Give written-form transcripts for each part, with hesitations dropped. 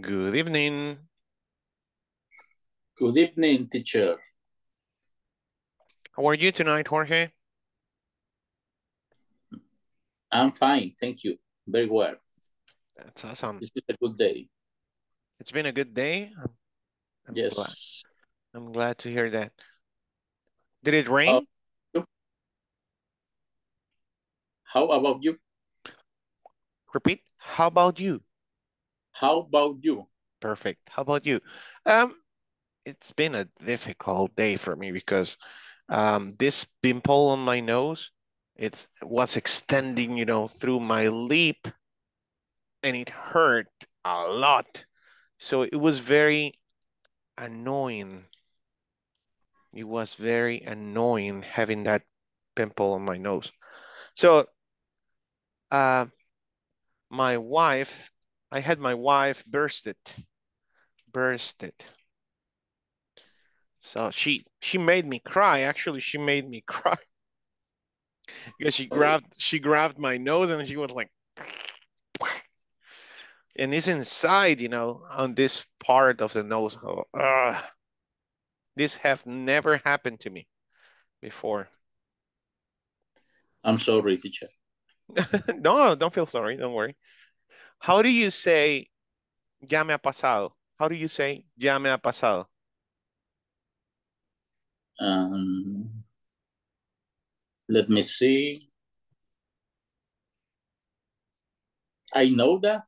Good evening. Good evening, teacher. How are you tonight, Jorge? I'm fine, thank you. Very well. That's awesome. This is a good day. It's been a good day? Yes. Glad. I'm glad to hear that. Did it rain? How about you? Repeat, how about you? How about you? Perfect. How about you? It's been a difficult day for me because this pimple on my nose, it was extending, you know, through my lip, and it hurt a lot. So it was very annoying. It was very annoying having that pimple on my nose. So my wife, I had my wife burst it. So she made me cry. Actually, she made me cry because she grabbed my nose and she was like, and it's inside, you know, on this part of the nose. Oh, this have never happened to me before. I'm sorry, teacher. No, don't feel sorry. Don't worry. How do you say, ya me ha pasado? How do you say, ya me ha pasado? Let me see. I know that.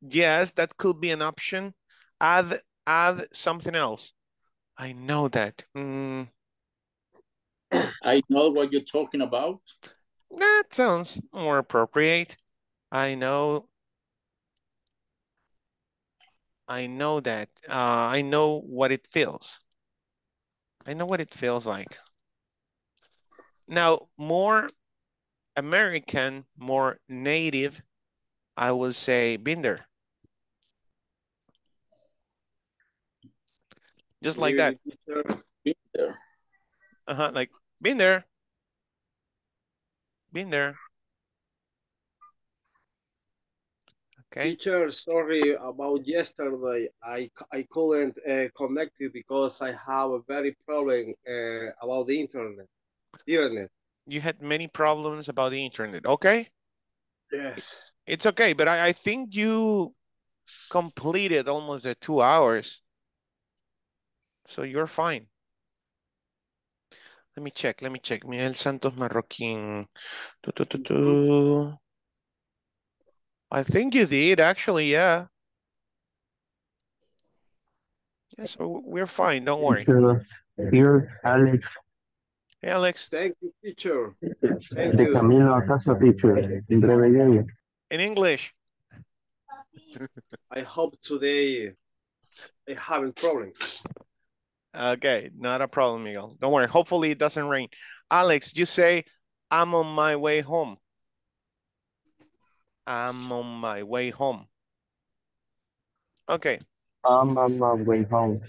Yes, that could be an option. Add something else. I know that. I know what you're talking about. That sounds more appropriate. I know that. I know what it feels. I know what it feels like. Now, more American, more native, I will say been there. Just like that. Been there. Like been there. Been there. Okay. Teacher, sorry about yesterday. I couldn't connect it because I have a very problem about the internet. You had many problems about the internet, okay? Yes. It's okay, but I think you completed almost the 2 hours. So you're fine. Let me check, Miguel Santos Marroquín. I think you did, actually, yeah. Yeah, so we're fine, don't worry. Here, Alex. Hey, Alex. Thank you, teacher. Thank you. Camino a casa, teacher. In English. I hope today I haven't problems. Okay, not a problem, Miguel. Don't worry. Hopefully it doesn't rain. Alex, you say, I'm on my way home. I'm on my way home. Okay. I'm on my way home.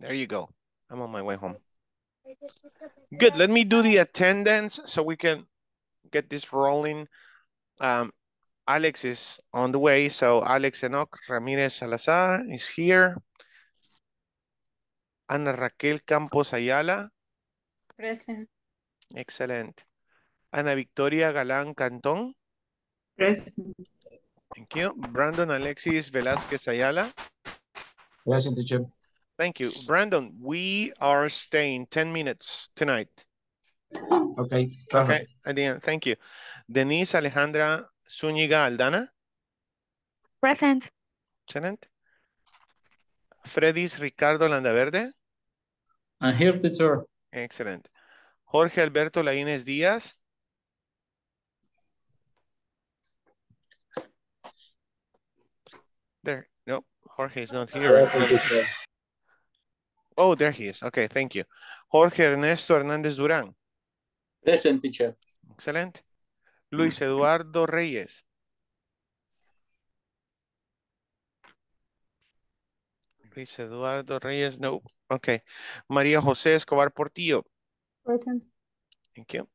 There you go. I'm on my way home. Good. Let me do the attendance so we can get this rolling. Alex is on the way. So Alex Enoch Ramirez Salazar is here. Ana Raquel Campos Ayala. Present. Excellent. Ana Victoria Galán Cantón. Present. Thank you. Brandon Alexis Velázquez Ayala. Present, teacher. Thank you. Brandon, we are staying 10 minutes tonight. Okay. Okay, at the end. Thank you. Denise Alejandra Zúñiga Aldana. Present. Excellent. Fredis Ricardo Landaverde. I'm here, teacher. Excellent. Jorge Alberto Laínez Díaz. There, nope, Jorge is not here. Oh, there he is. Okay, thank you. Jorge Ernesto Hernández Durán. Present, teacher. Excellent. Luis Eduardo Reyes. Luis Eduardo Reyes, no. Okay. Maria Jose Escobar Portillo. Present. Thank you.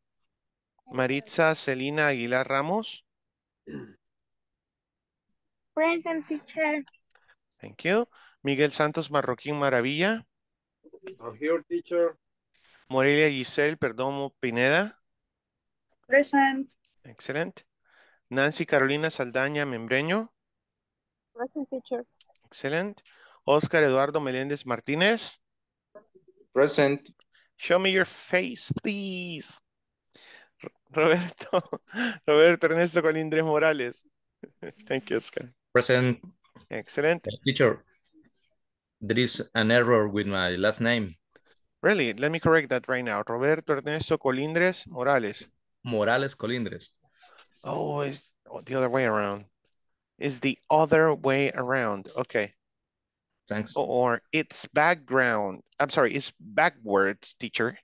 Maritza Celina Aguilar Ramos. Present, teacher. Thank you. Miguel Santos Marroquín Maravilla. I'm here, teacher. Morelia Giselle Perdomo Pineda. Present. Excellent. Nancy Carolina Saldaña Membreño. Present, teacher. Excellent. Oscar Eduardo Meléndez Martínez. Present. Show me your face, please. Roberto Ernesto Colindres Morales. Thank you, Oscar. Present. Excellent. Teacher, there is an error with my last name. Really? Let me correct that right now. Roberto Ernesto Colindres Morales. Morales Colindres. Oh, it's the other way around. It's the other way around. Okay. Thanks. Or it's background. I'm sorry, it's backwards, teacher.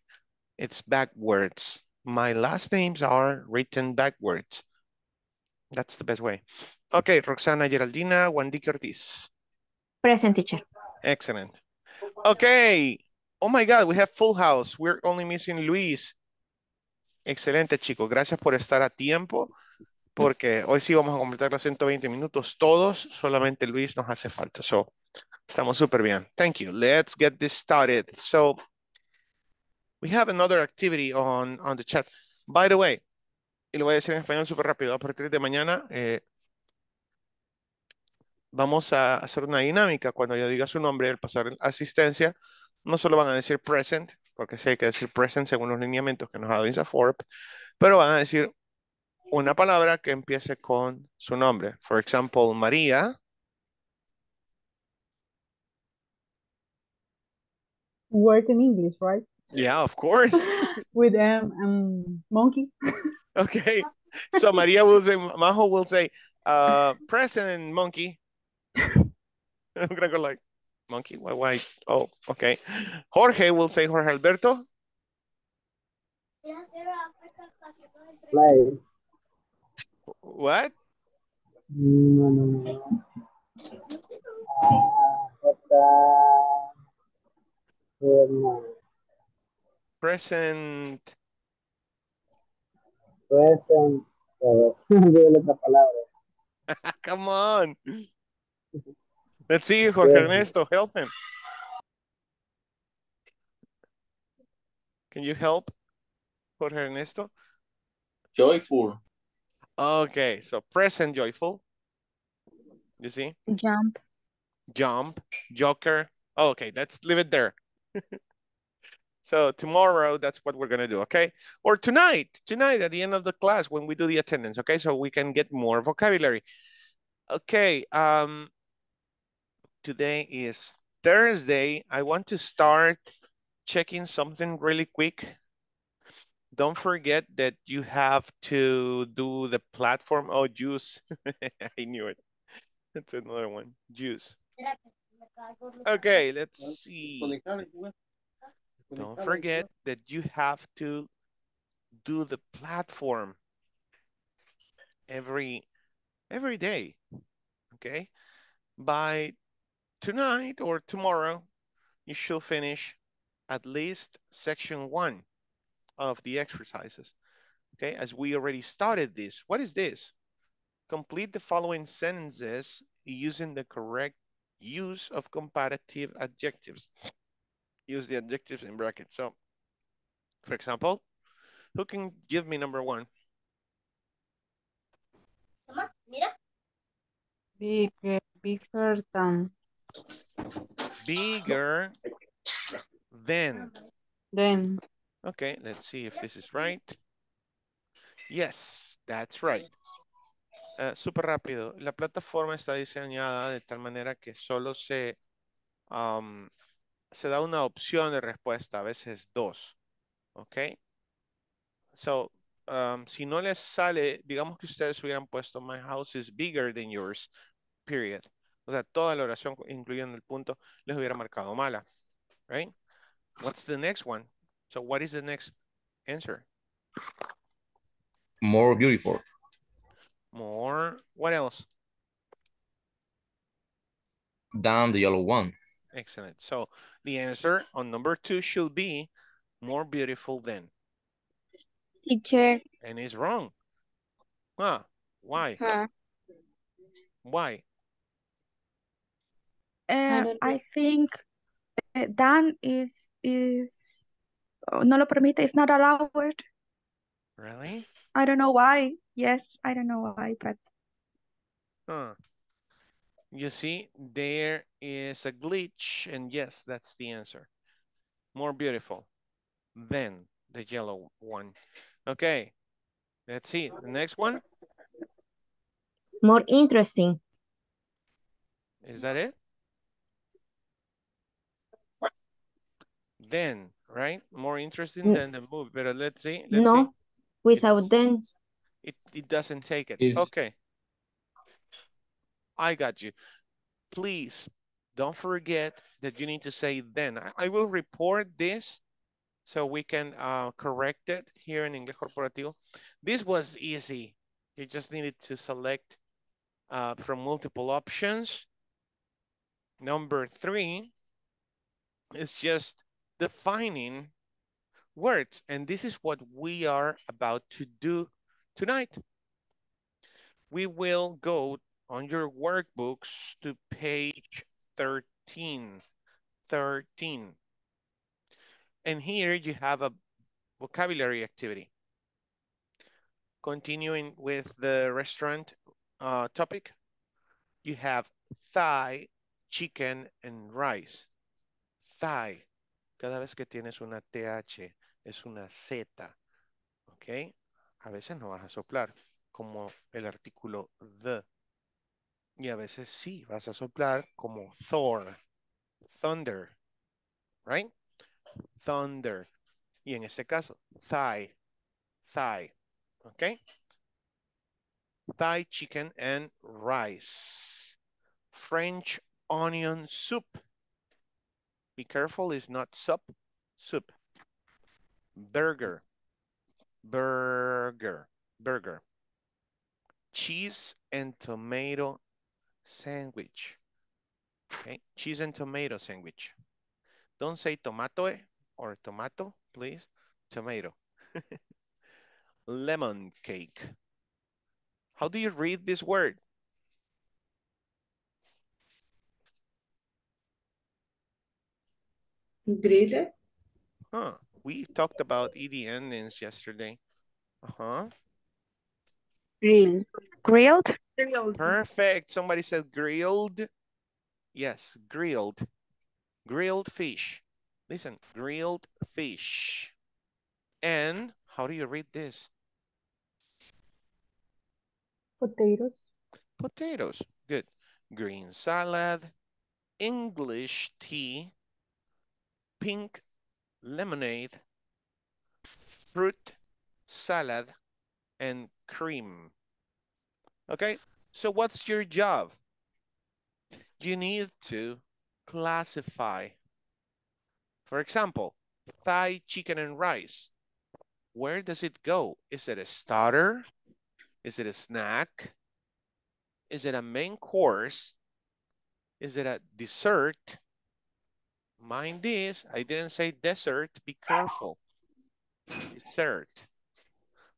It's backwards. My last names are written backwards. That's the best way. Okay, Roxana Geraldina Guandique Cortés. Present, teacher. Excellent. Okay. Oh my God, we have full house. We're only missing Luis. Excelente, chicos. Gracias por estar a tiempo, porque hoy sí vamos a completar los 120 minutos todos. Solamente Luis nos hace falta. So, estamos súper bien. Thank you. Let's get this started. So, we have another activity on the chat. By the way, y lo voy a decir en español súper rápido. A partir de mañana vamos a hacer una dinámica. Cuando yo diga su nombre, al pasar asistencia, no solo van a decir present, porque sí hay que decir present según los lineamientos que nos ha dado InstaFORP, pero van a decir una palabra que empiece con su nombre. For example, María. Word in English, right? Yeah, of course. With monkey. Okay. So Maria will say, Majo will say, present and monkey. I'm going to go like, monkey? Why? Oh, okay. Jorge will say, Jorge Alberto. Play. What? No, no, no. Present. Present. Come on. Let's see, Jorge Ernesto, help him. Can you help Jorge Ernesto? Joyful. Okay, so present joyful. You see? Jump. Jump. Joker. Oh, okay, let's leave it there. So tomorrow, that's what we're going to do, okay? Or tonight, at the end of the class when we do the attendance, okay? So we can get more vocabulary. Okay, today is Thursday. I want to start checking something really quick. Don't forget that you have to do the platform. Oh, juice. I knew it. That's another one, juice. Okay, let's see. Don't forget that you have to do the platform every day, okay? By tonight or tomorrow, you should finish at least section 1 of the exercises, okay? As we already started this. What is this? Complete the following sentences using the correct use of comparative adjectives. Use the adjectives in brackets. So, for example, who can give me number 1? Bigger than. Bigger than. Then. Okay, let's see if this is right. Yes, that's right. Super rápido. La plataforma está diseñada de tal manera que solo se... se da una opción de respuesta, a veces 2, ¿ok? So, si no les sale, digamos que ustedes hubieran puesto my house is bigger than yours, period. O sea, toda la oración, incluyendo el punto, les hubiera marcado mala, right? What's the next one? So, what is the next answer? More beautiful. More, what else? Down the yellow one. Excellent. So the answer on number 2 should be more beautiful than. Teacher. And it's wrong. Huh? Why? Why? I think Dan is no lo permite, it's not allowed. Really? I don't know why. Yes, I don't know why, but. Huh. You see, there is a glitch, and yes, that's the answer. More beautiful than the yellow one. Okay, let's see. The next one. More interesting. Is that it? Then, right? More interesting than the movie, but let's see. Let's see. Without then. It doesn't take it. Okay. I got you. Please don't forget that you need to say then. I will report this so we can correct it here in English Corporativo. This was easy. You just needed to select from multiple options. Number 3 is just defining words. And this is what we are about to do tonight. We will go on your workbooks to page 13. And here you have a vocabulary activity. Continuing with the restaurant topic, you have thigh, chicken, and rice. Thigh. Cada vez que tienes una TH, es una Z. ¿Ok? A veces no vas a soplar, como el artículo the. Y a veces sí vas a soplar como Thor. Thunder. Right? Thunder. Y en este caso, thigh. Thigh. ¿Ok? Thigh, chicken, and rice. French onion soup. Be careful, it's not soup. Soup. Burger. Burger. Burger. Cheese and tomato sandwich. Okay, cheese and tomato sandwich. Don't say tomatoe or tomato, please. Tomato. Lemon cake. How do you read this word? Grille. Huh. We talked about ED endings yesterday. Uh-huh. Grilled. Grilled? Perfect. Somebody said grilled. Yes, grilled. Grilled fish. Listen, grilled fish. And how do you read this? Potatoes. Potatoes. Good. Green salad. English tea. Pink lemonade, fruit salad, and cream. Okay, so what's your job? You need to classify. For example, Thai chicken and rice. Where does it go? Is it a starter? Is it a snack? Is it a main course? Is it a dessert? Mind this, I didn't say dessert, be careful. Dessert.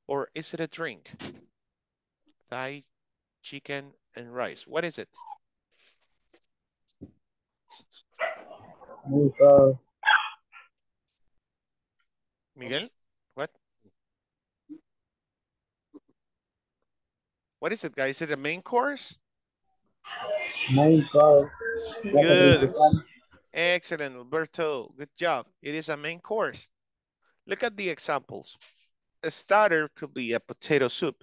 Or is it a drink? Thai, chicken, and rice. What is it? Miguel, what? What is it, guys? Is it a main course? Main course. Good. Excellent, Alberto. Good job. It is a main course. Look at the examples. A starter could be a potato soup.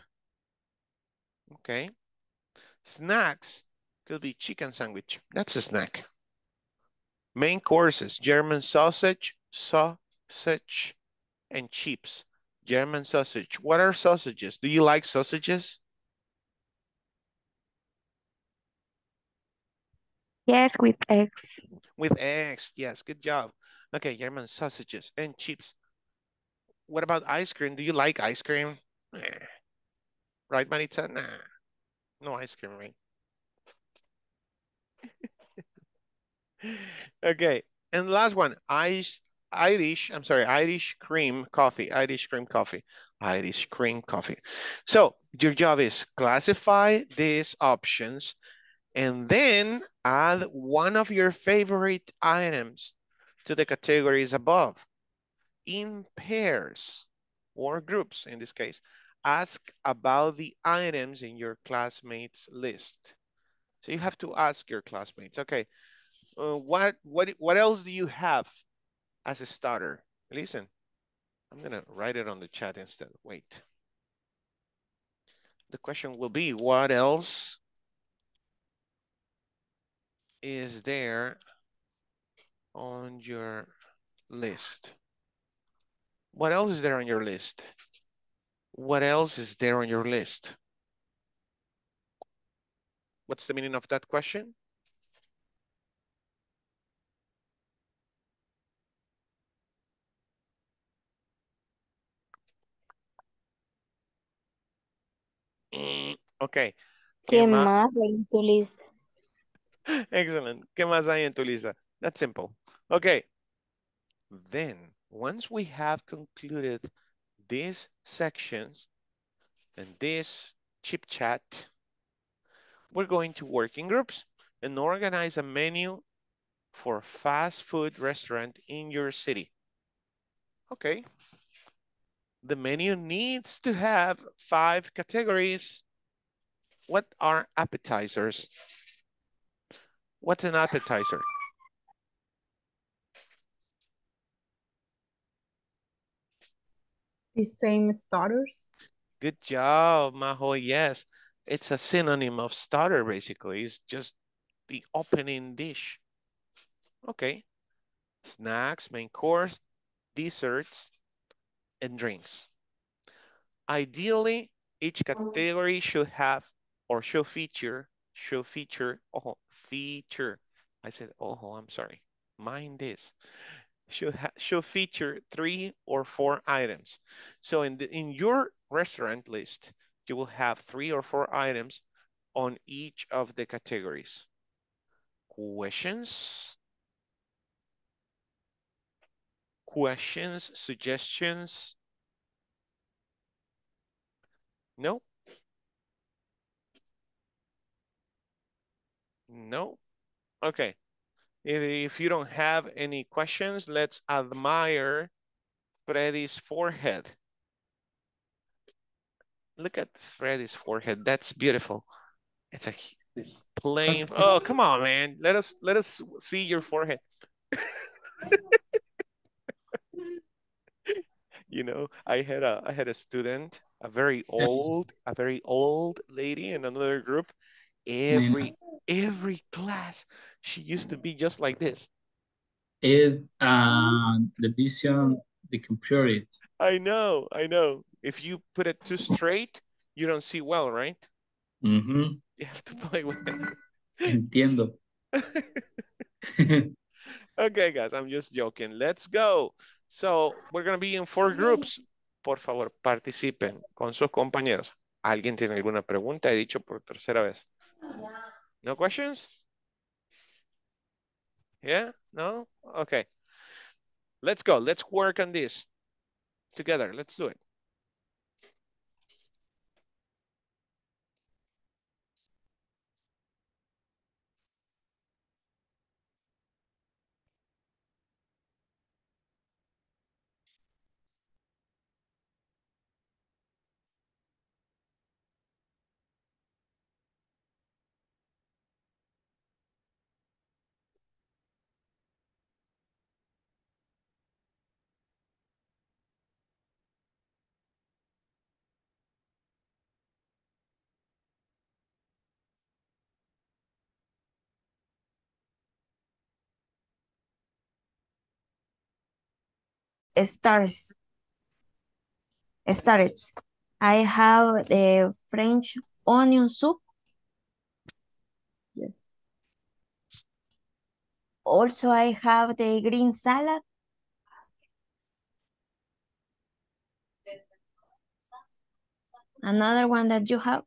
Okay. Snacks could be chicken sandwich. That's a snack. Main courses, German sausage, and chips. German sausage. What are sausages? Do you like sausages? Yes, with eggs. With eggs, yes, good job. Okay, German sausages and chips. What about ice cream? Do you like ice cream? Nah. Right, Maritza? Nah, no ice cream, right? Okay, and last one, Irish cream coffee, Irish cream coffee. So your job is classify these options and then add one of your favorite items to the categories above in pairs or groups in this case. Ask about the items in your classmates list. So you have to ask your classmates, okay, what else do you have as a starter? Listen, I'm gonna write it on the chat instead, wait. The question will be, what else is there on your list? What else is there on your list? What else is there on your list? What's the meaning of that question? Okay. ¿Qué más hay en tu lista? Excellent. ¿Qué más hay en tu lista? That's simple. Okay. Then, once we have concluded these sections and this chip chat, we're going to work in groups and organize a menu for a fast food restaurant in your city. Okay. The menu needs to have 5 categories. What are appetizers? What's an appetizer? The same starters. Good job, Majo, yes. It's a synonym of starter, basically. It's just the opening dish. Okay. Snacks, main course, desserts, and drinks. Ideally, each category should have or should feature. I said, oh, I'm sorry. Mind this. Should feature 3 or 4 items. So in your restaurant list, you will have 3 or 4 items on each of the categories. Questions? Questions, suggestions? No? No? Okay. If you don't have any questions, let's admire Freddy's forehead. Look at Freddy's forehead. That's beautiful. It's a plain. Oh, come on, man. Let us see your forehead. You know, I had a student, a very old lady in another group. Every class, she used to be just like this. Is the vision the computer? It. I know. If you put it too straight, you don't see well, right? Mm-hmm. You have to play with it. Entiendo. Okay, guys, I'm just joking. Let's go. So we're going to be in 4 groups. Por favor, participen con sus compañeros. ¿Alguien tiene alguna pregunta? He dicho por tercera vez. No questions? Yeah? No? Okay. Let's go. Let's work on this together. Let's do it. Starts. I have the French onion soup. Yes. Also, I have the green salad. Another one that you have.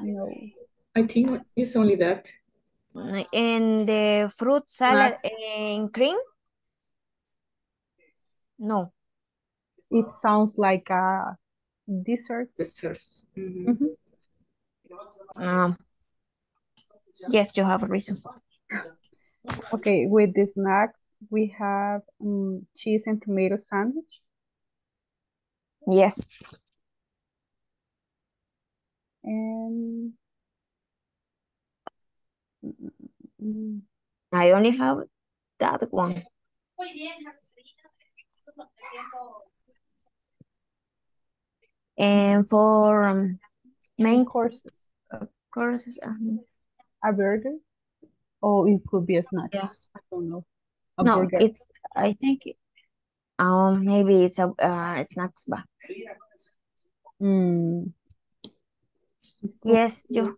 No, I think it's only that. And the fruit salad and cream? No. It sounds like a dessert. Desserts. Mm-hmm. Mm-hmm. Yes, you have a reason. Okay, with the snacks, we have cheese and tomato sandwich. Yes. And I only have that one. And for main courses, a burger. Oh, it could be a snack. Yes, I don't know. Burger. It's. I think. Maybe it's a snacks bar. Hmm. Yes, you.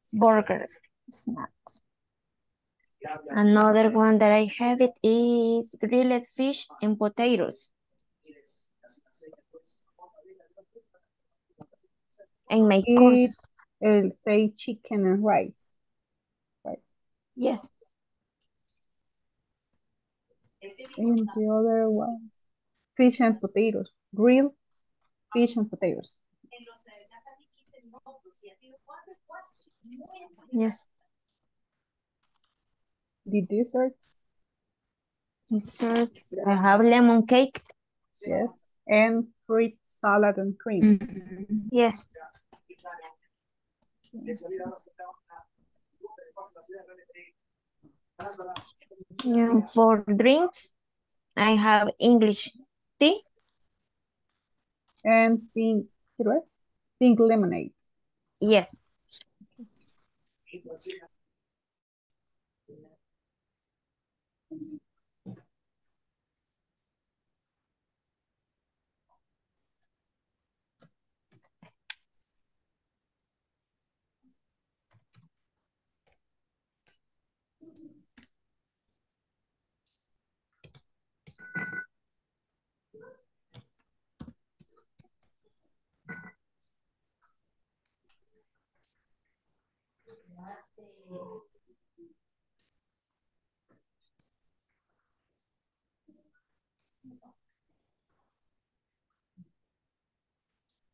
It's burger snacks. Another one that I have it is grilled fish and potatoes. And my course. It's chicken and rice. Right. Yes. And the other ones. Fish and potatoes. Grilled fish and potatoes. Yes. The desserts. Desserts. I have lemon cake. Yes. And fruit salad and cream. Mm-hmm. Yes. Yeah, for drinks, I have English tea. And pink lemonade. Yes.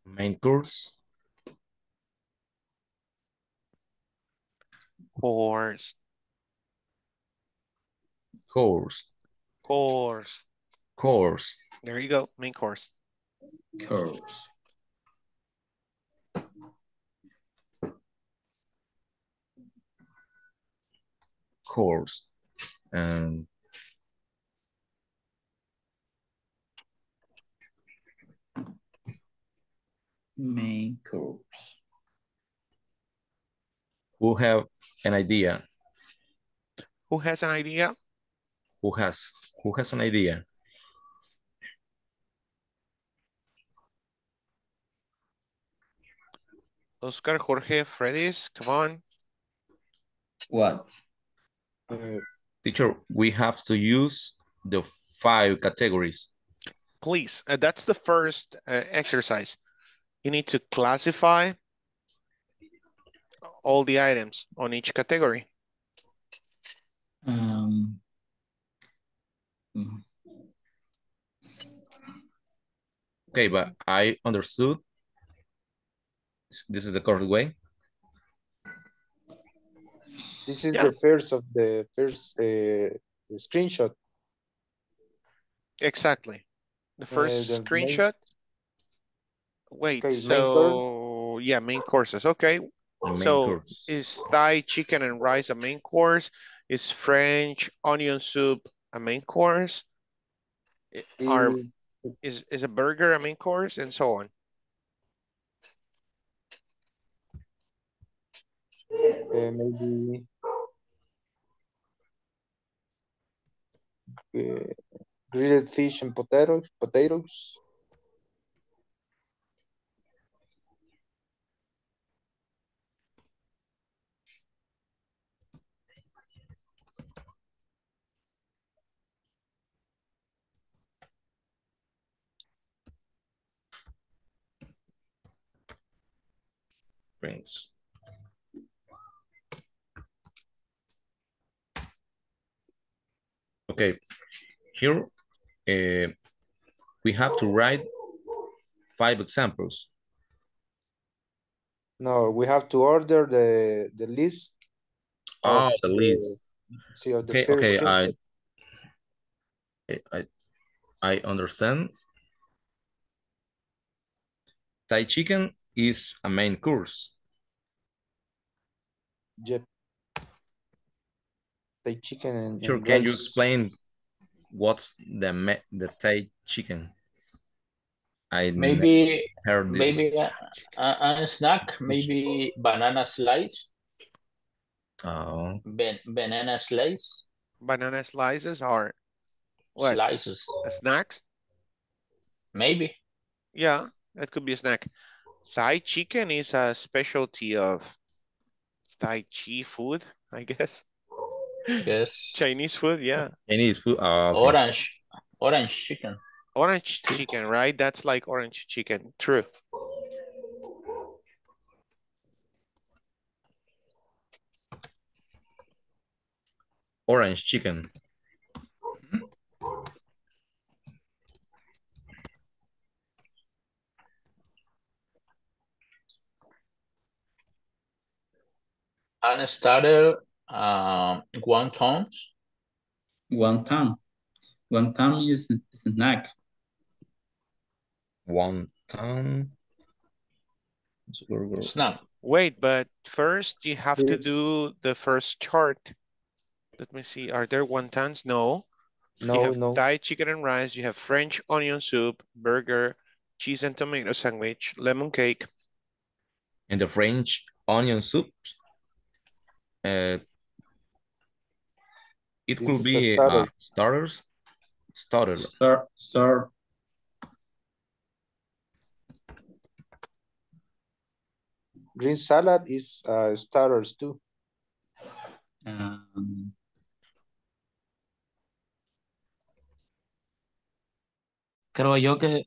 Main course. Course. There you go. Main course. Course. Course. And main course. Who have an idea? Who has an idea? Who has an idea? Oscar, Jorge, Fredis, come on. What? Teacher, we have to use the 5 categories. Please, that's the first exercise. You need to classify all the items on each category. Okay, but I understood. This is the correct way. This is the first of the first screenshot. Exactly. The first screenshot. Wait, okay, so main main courses. Okay. Main course. Is Thai chicken and rice a main course? Is French onion soup a main course? Is a burger a main course? And so on. Maybe grilled fish and potatoes. Drinks. Okay, here We have to write 5 examples. No, we have to order the list. Oh, the list. See, of the okay, first okay, I understand. Thai chicken is a main course. Yep. Thai chicken and sure. Can rice. You explain what's the Thai chicken? I maybe heard this. Maybe a snack, maybe banana slice. Oh. Banana slice. Banana slices are what? Slices. Snacks. Maybe. Yeah, that could be a snack. Thai chicken is a specialty of Thai Chi food, I guess. Yes. Chinese food, yeah. Chinese food. Okay. Orange chicken. Orange chicken, right? That's like orange chicken. True. Orange chicken. And starter wontons. Wonton. Wonton is snack. Wonton. Snack. Wait, but first you have to do the first chart. Let me see. Are there wontons? No. No, you have no. Thai chicken and rice. You have French onion soup, burger, cheese and tomato sandwich, lemon cake. And the French onion soup. It this could be starter. Green salad is starters too. Creo yo que.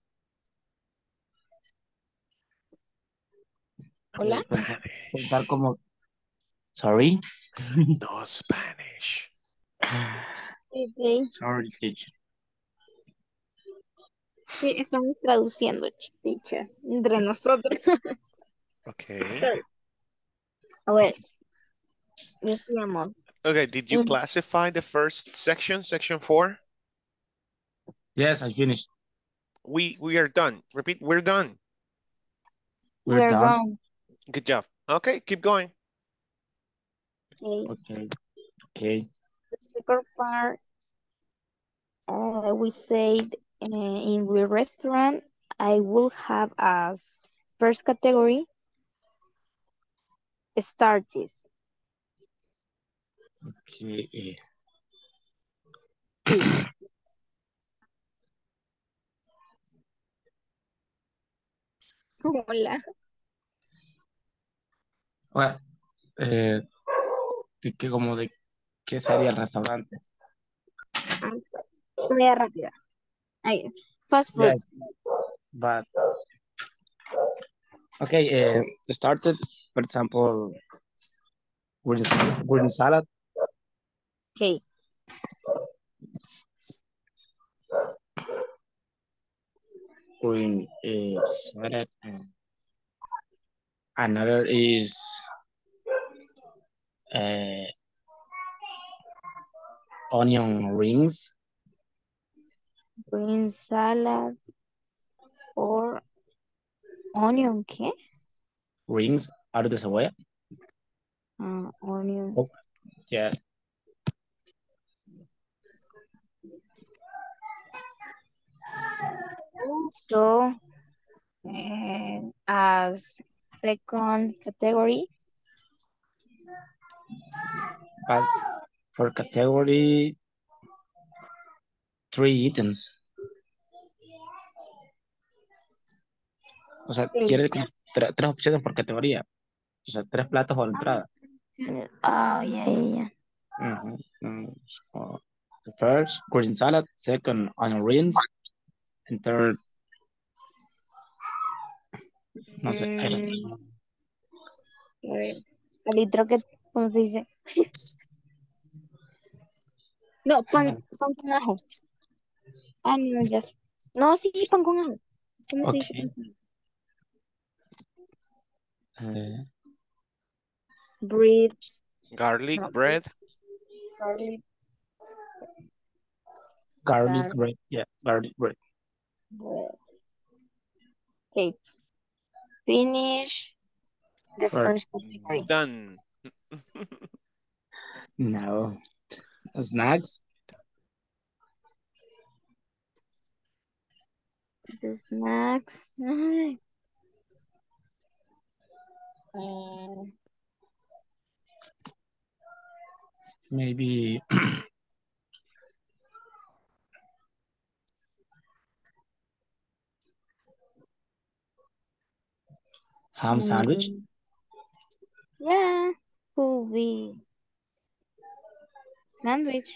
Hola. Pensar como. Sorry? No Spanish. Okay. Sorry, teacher. Sí, estamos traduciendo, teacher, entre nosotros. Okay. A ver. Okay, did you classify the first section, section 4? Yes, I finished. We are done. Repeat, we're done. We're done. Good job. Okay, keep going. Okay. The second part, we said in the restaurant, I will have as first category starters. Okay. Hola. Well, ¿de qué, como de qué sería el restaurante? Comida rápida. Fast food. Yes, but okay, started, for example, green salad. Okay. Green salad. Another is onion rings, green salad, or onion ¿qué? Rings are de cebolla. Onion. Oh, yeah. So, as second category. But for category 3 items. O sea, quiere 3 opciones por categoría. O sea, 3 platos por entrada. Oh, yeah. So, the first, green salad. Second, onion rings. And third, no sé. A litro que... ¿Cómo se dice? No, pan con ajo. Ah, no, just No, sí, Pangungan. ¿Cómo se dice? Bread. Garlic bread. Garlic bread. Yeah, garlic bread. Okay. Finish the first category. Done. No. Snacks. The snacks. Maybe ham sandwich. Yeah, could be sandwich.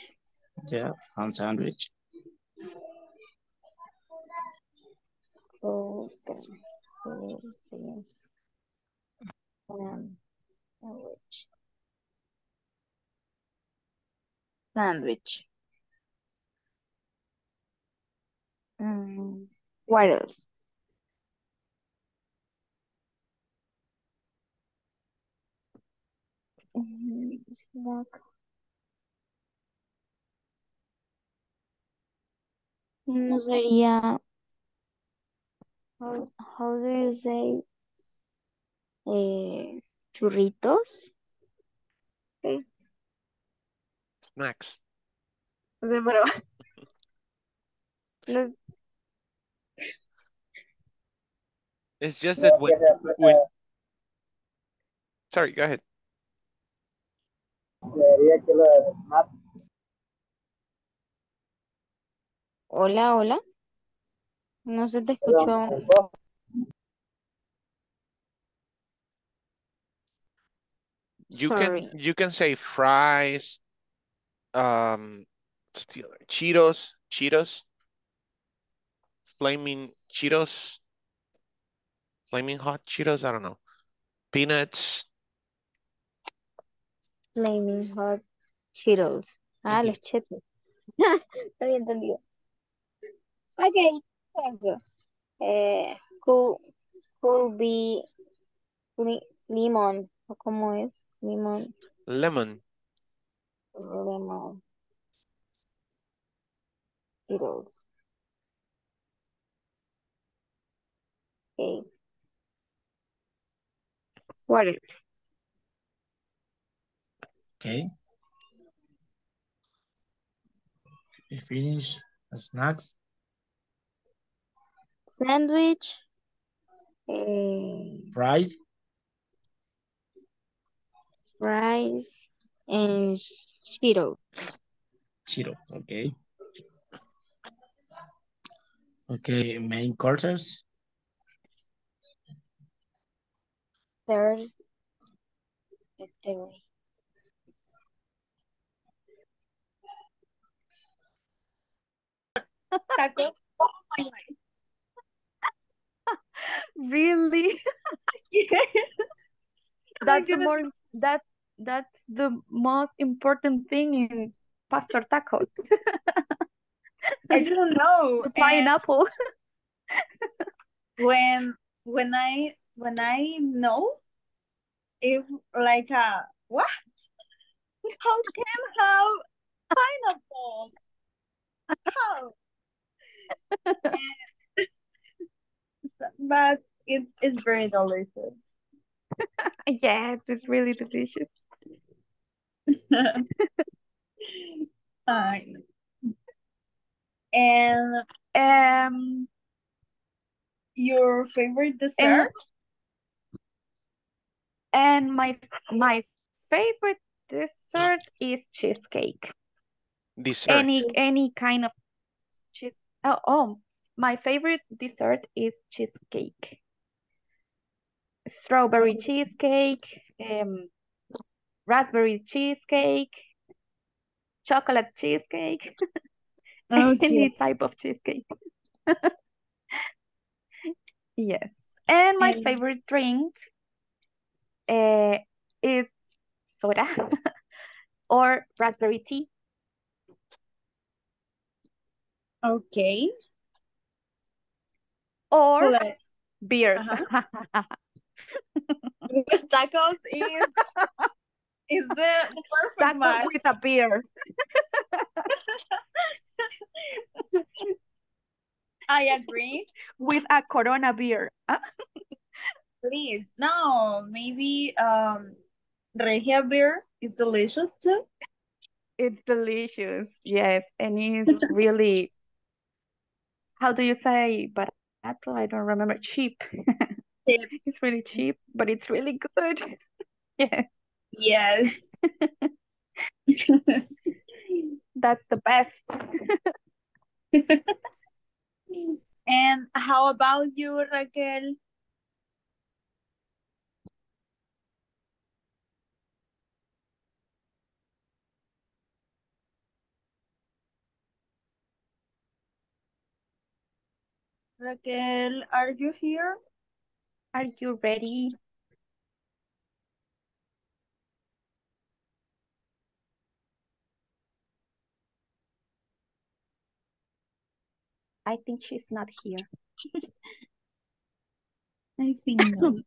Yeah, ham sandwich. Sandwich. What else? Snack. No sería. How do you say? Churritos. Okay. Snacks. O sea, pero... no. It's just that when... Sorry, go ahead. Hola, hola. No se te escuchó. You can say fries, Cheetos, flaming Cheetos, flaming hot Cheetos, I don't know, peanuts. Flaming hot Cheetos. Ah, los Cheetos. Está bien entendido. Ok, eso. Could be limón. ¿Cómo es? Limón. Lemon. Cheetos. Okay. What else? Okay. We finish the snacks. Sandwich. Fries. Fries and Cheetos. Cheetos, okay. Okay, main courses. There's a theory. Tacos. Oh my God. Really? That's the most important thing in pastor tacos. I don't know. Pineapple. when I know, if like a what? How can have pineapple? How? But it's very delicious. Yes, it's really delicious. And your favorite dessert? And my favorite dessert is cheesecake. Dessert. Any kind of cheese. Oh, my favorite dessert is cheesecake. Strawberry cheesecake, raspberry cheesecake, chocolate cheesecake, okay. Any type of cheesecake. Yes. And my favorite drink is soda or raspberry tea. Okay. or beers. Tacos is the perfect match. With a beer. I agree. With a Corona beer. Please. No, maybe Regia beer is delicious too. It's delicious, yes. And it's really, how do you say, barato? I don't remember. Cheap. Cheap. It's really cheap, but it's really good. Yes. Yes. That's the best. And how about you, Raquel? Raquel, are you here? Are you ready? I think she's not here. I think no.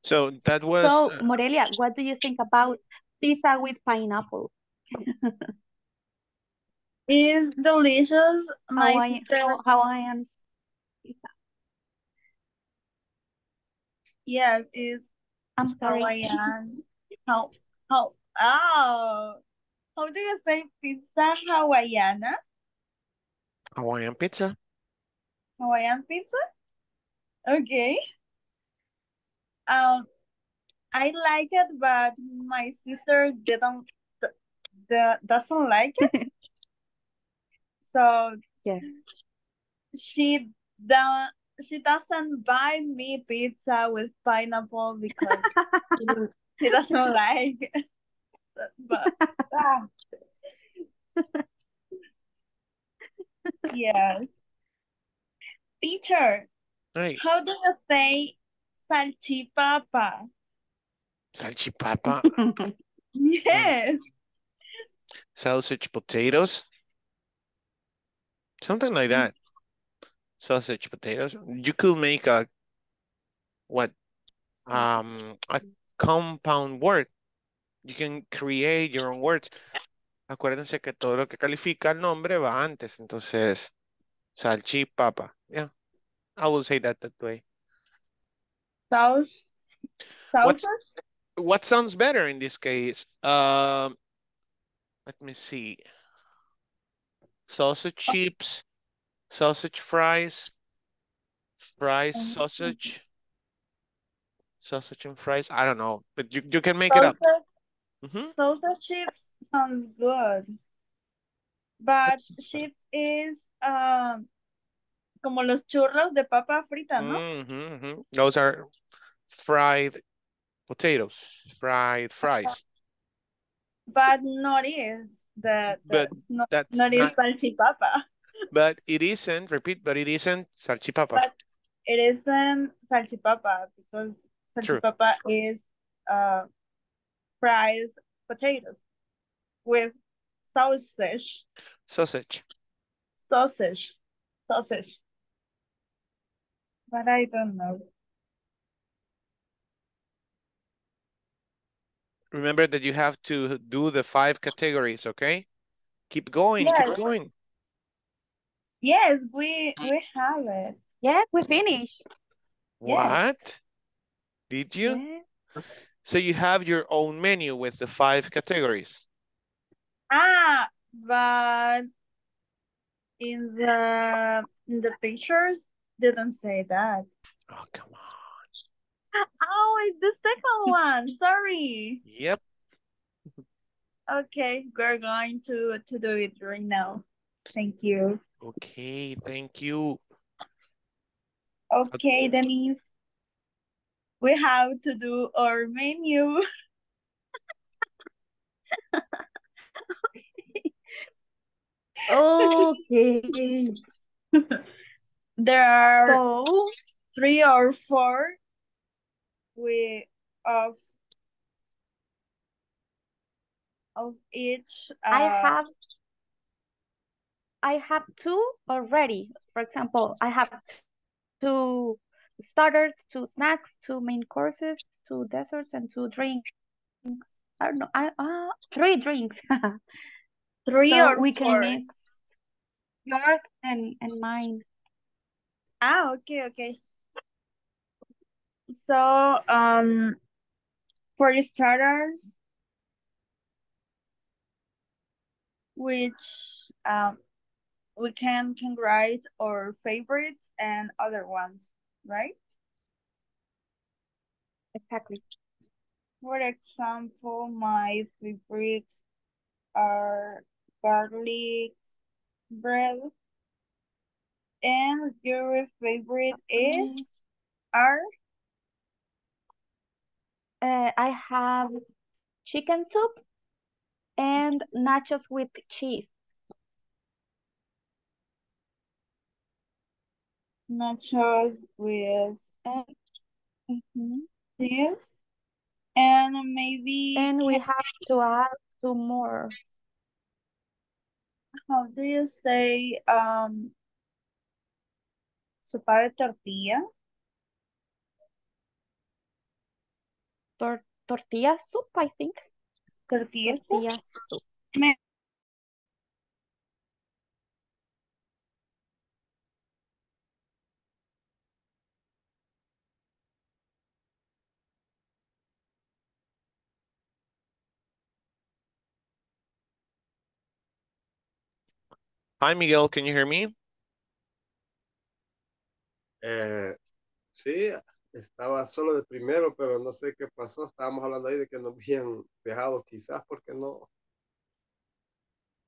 So that was... So, Morelia, what do you think about pizza with pineapple? It's delicious. My Hawaiian pizza. Yes, it's... I'm sorry. Hawaiian. How do you say pizza Hawaiiana? Hawaiian pizza. Hawaiian pizza? Okay. I like it, but my sister doesn't like it. So yes. She doesn't buy me pizza with pineapple because she doesn't like it. But, yeah. Teacher, hey. How do you say salchipapa? Salchipapa? Yes. Sausage potatoes? Something like that. Sausage potatoes. You could make a, what? A compound word. You can create your own words. Acuérdense que todo lo que califica el nombre va antes. Entonces, salchipapa. Yeah, I will say that way. What sounds better in this case? Let me see. Sausage chips, sausage fries, sausage and fries. I don't know, but you can make it up. Mm-hmm. Sausage chips sounds good, but chips is como los churros de papa frita, ¿no? Mm-hmm, mm-hmm. Those are fried potatoes, fried fries. But not is that. But no, that's not is salchipapa. But it isn't. Repeat. But it isn't salchipapa. But it isn't salchipapa because salchipapa is fried potatoes with sausage. But I don't know. Remember that you have to do the 5 categories, okay? Keep going, yes. Keep going. Yes, we have it. Yeah, we finished. What? Yes. Did you? Yeah. So you have your own menu with the 5 categories. Ah, but in the pictures didn't say that. Oh, come on. Oh, it's the second one. Sorry. Yep. Okay, we're going to do it right now. Thank you. Okay, thank you. Okay, Denise. We have to do our menu. Okay. There are 3 or 4 of each. I have I have two already. For example, I have two starters, two snacks, two main courses, two desserts, and two drinks. I don't know. Three drinks. Three so or we can four. Mix yours and mine. Ah, okay. So, for the starters, which we can write our favorites and other ones, right? Exactly. For example, my favorites are garlic bread, and your favorite is are. I have chicken soup and nachos with cheese. Nachos with cheese. And maybe... And we have to add two more. How do you say sopa de tortilla? Tortilla soup, I think. Tortilla soup. Hi, Miguel, can you hear me? Sí. Estaba solo de primero, pero no sé qué pasó. Estábamos hablando ahí de que nos habían dejado, quizás, porque no.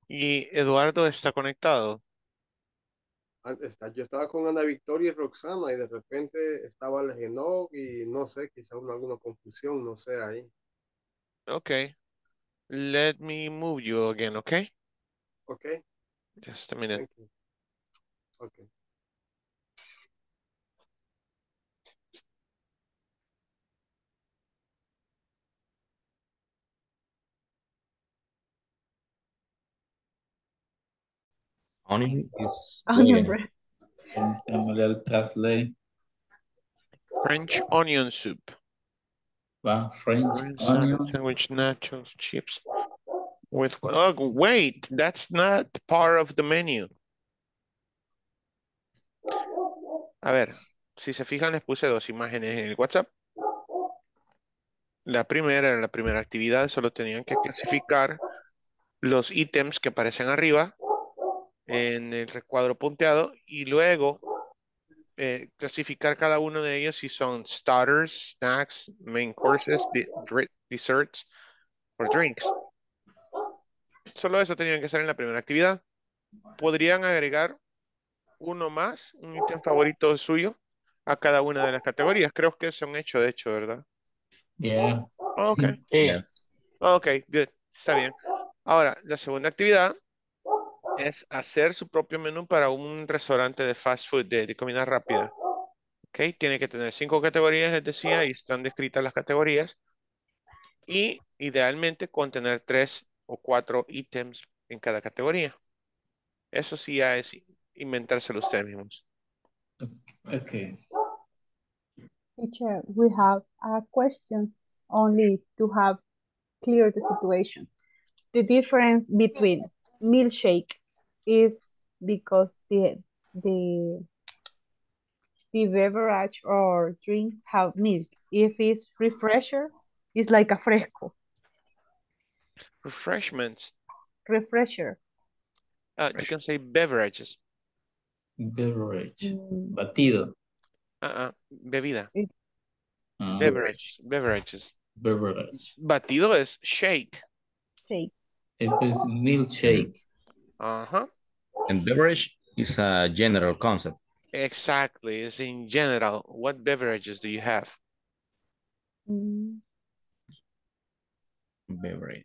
¿Y Eduardo está conectado? Yo estaba con Ana Victoria y Roxana y de repente estaba Alex Enoch y no sé, quizás alguna confusión, no sé ahí. Okay. Let me move you again, okay? Okay. Just a minute. Okay. Onion. French onion soup. Wow, French onion sandwich, nachos, chips. With oh wait, that's not part of the menu. A ver, si se fijan les puse dos imágenes en el WhatsApp. La primera era la primera actividad, solo tenían que clasificar los ítems que aparecen arriba en el recuadro punteado y luego clasificar cada uno de ellos si son starters, snacks, main courses, desserts o drinks. Solo eso tenían que hacer en la primera actividad. Podrían agregar uno más, un ítem favorito suyo a cada una de las categorías. Creo que se han hecho, de hecho, ¿verdad? Yeah. Ok. Yes. Ok, good. Está bien. Ahora, la segunda actividad es hacer su propio menú para un restaurante de fast food, de comida rápida. Ok, tiene que tener 5 categorías, les decía, y están descritas las categorías. Y idealmente contener 3 o 4 ítems en cada categoría. Eso sí ya es inventárselo ustedes mismos. Okay. Teacher, we have a question only to have clear the situation. The difference between milkshake is because the beverage or drink have milk. If it's refresher, it's like a fresco. Refreshments. Refresher. You can say beverages. Beverage. Batido. Bebida. Beverages. Batido es shake. Shake. It is milkshake. And beverage is a general concept. Exactly. It's in general. What beverages do you have? Beverage.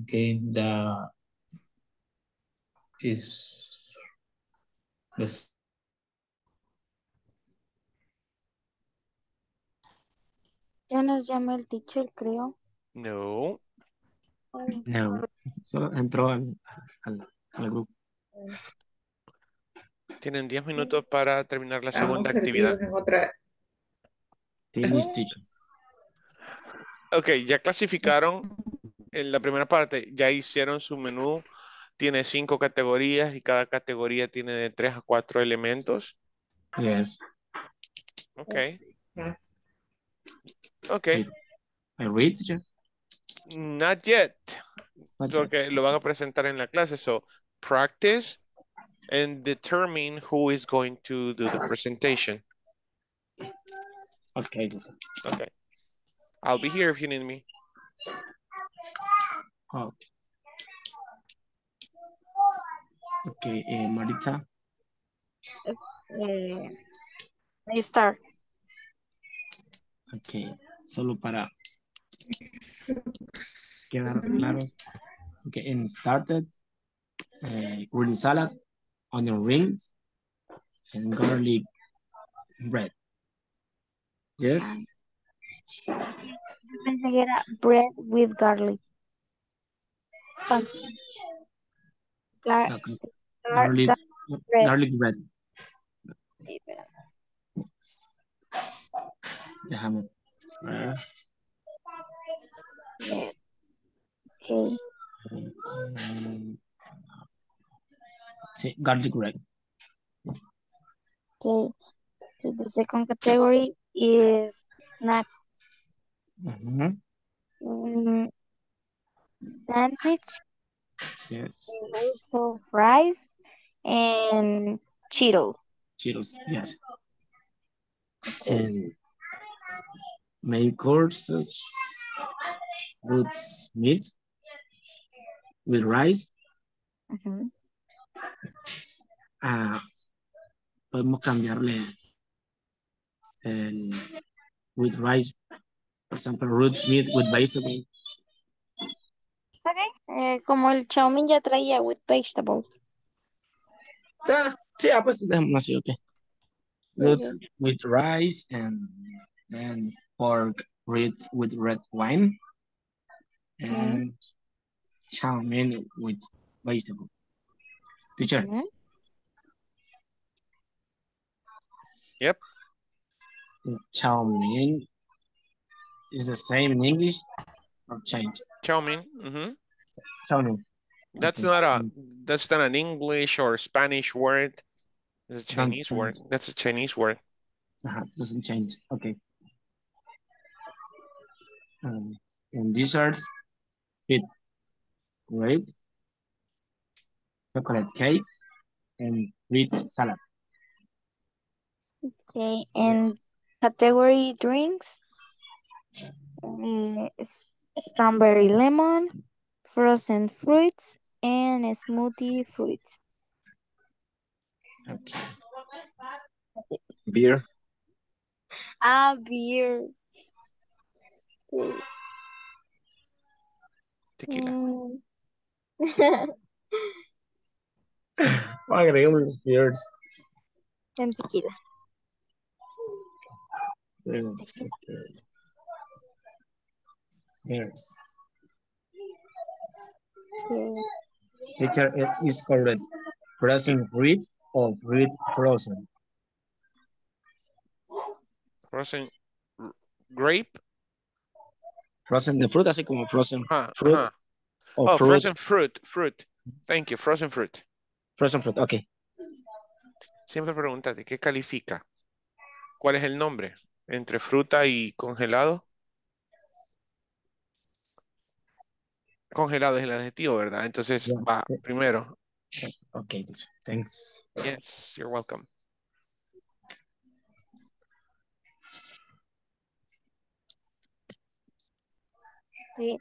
Okay, that is this. Ya nos llamó el teacher, creo. No. No, solo entró al grupo. Tienen 10 minutos para terminar la segunda actividad. Ok, ya clasificaron en la primera parte, ya hicieron su menú. Tiene 5 categorías y cada categoría tiene de 3 a 4 elementos. Yes. Ok. Ok. I read you. Not yet. Porque lo van a presentar en la clase. So, practice and determine who is going to do the presentation. Okay. Okay. I'll be here if you need me. Oh. Okay, Maritza. I start. Okay, solo para quedar claros. Okay, and started green salad, onion rings, and garlic bread. Yes? Bread with garlic. Garlic bread. Déjame. Okay. Sí, garlic bread. Okay. So the second category is snacks. Mm-hmm. Sandwich. Yes. And also fries and Cheetos. Cheetos, yes. Okay. And main courses with meat, with rice. Mm-hmm. Podemos cambiarle el with rice, for example, root meat with vegetable. Okay. Como el chow mein ya traía with vegetable. Sí, pues así, okay. With rice and then pork with red wine and chow mein with vegetable. Teacher. Yep. Chow mein is the same in English or change? Chow mein. Mm-hmm. Chow mein. That's okay. That's not an English or Spanish word. It's a Chinese word. That's a Chinese word. Doesn't change. Okay. And desserts, with grape, chocolate cake, and wheat salad. Okay. And category drinks, strawberry lemon, frozen fruits, and smoothie fruits. Okay. Beer. Beer. Tequila. Agregamos los beers. En tequila. Beers. Teacher, is correct. Frozen fruit or fruit frozen? Frozen grape? Frozen the fruit, así como frozen fruit. Or fruit. Frozen fruit. Thank you, frozen fruit. Frozen fruit, okay. Siempre pregúntate, ¿qué califica? ¿Cuál es el nombre? ¿Entre fruta y congelado? Congelado es el adjetivo, ¿verdad? Entonces va primero. Ok, thanks. Yes, you're welcome. Sí.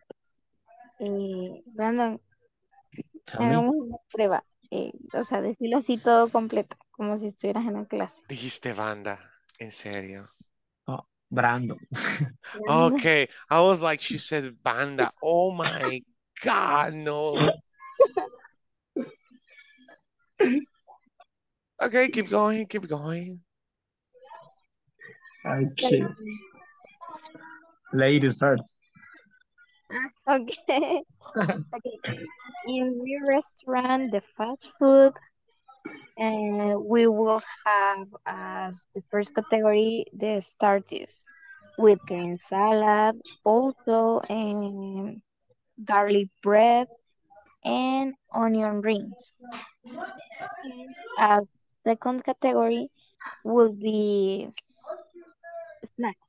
Brandon, hagamos una prueba. O sea, decirlo así todo completo, como si estuvieras en la clase. Dijiste banda, en serio. Brandon. Okay, I was like, she said banda. Oh my God, no. Okay, keep going. Okay. Ladies first. Okay. Okay. In the restaurant, the fast food, we will have as the first category the starters with green salad, also garlic bread and onion rings. As second category will be snacks.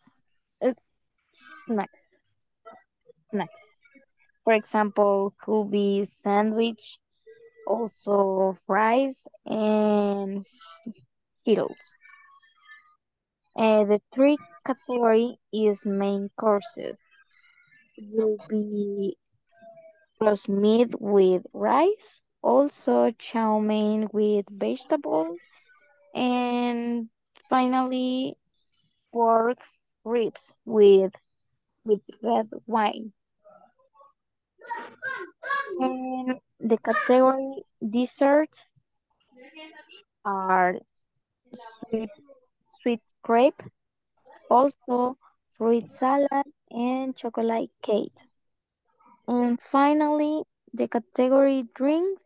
Snacks. For example, could be sandwich, also fries and fiddles. The third category is main courses. Will be roast meat with rice, also chow mein with vegetable, and finally pork ribs with red wine. And the category desserts are sweet crepe, also fruit salad and chocolate cake. And finally, the category drinks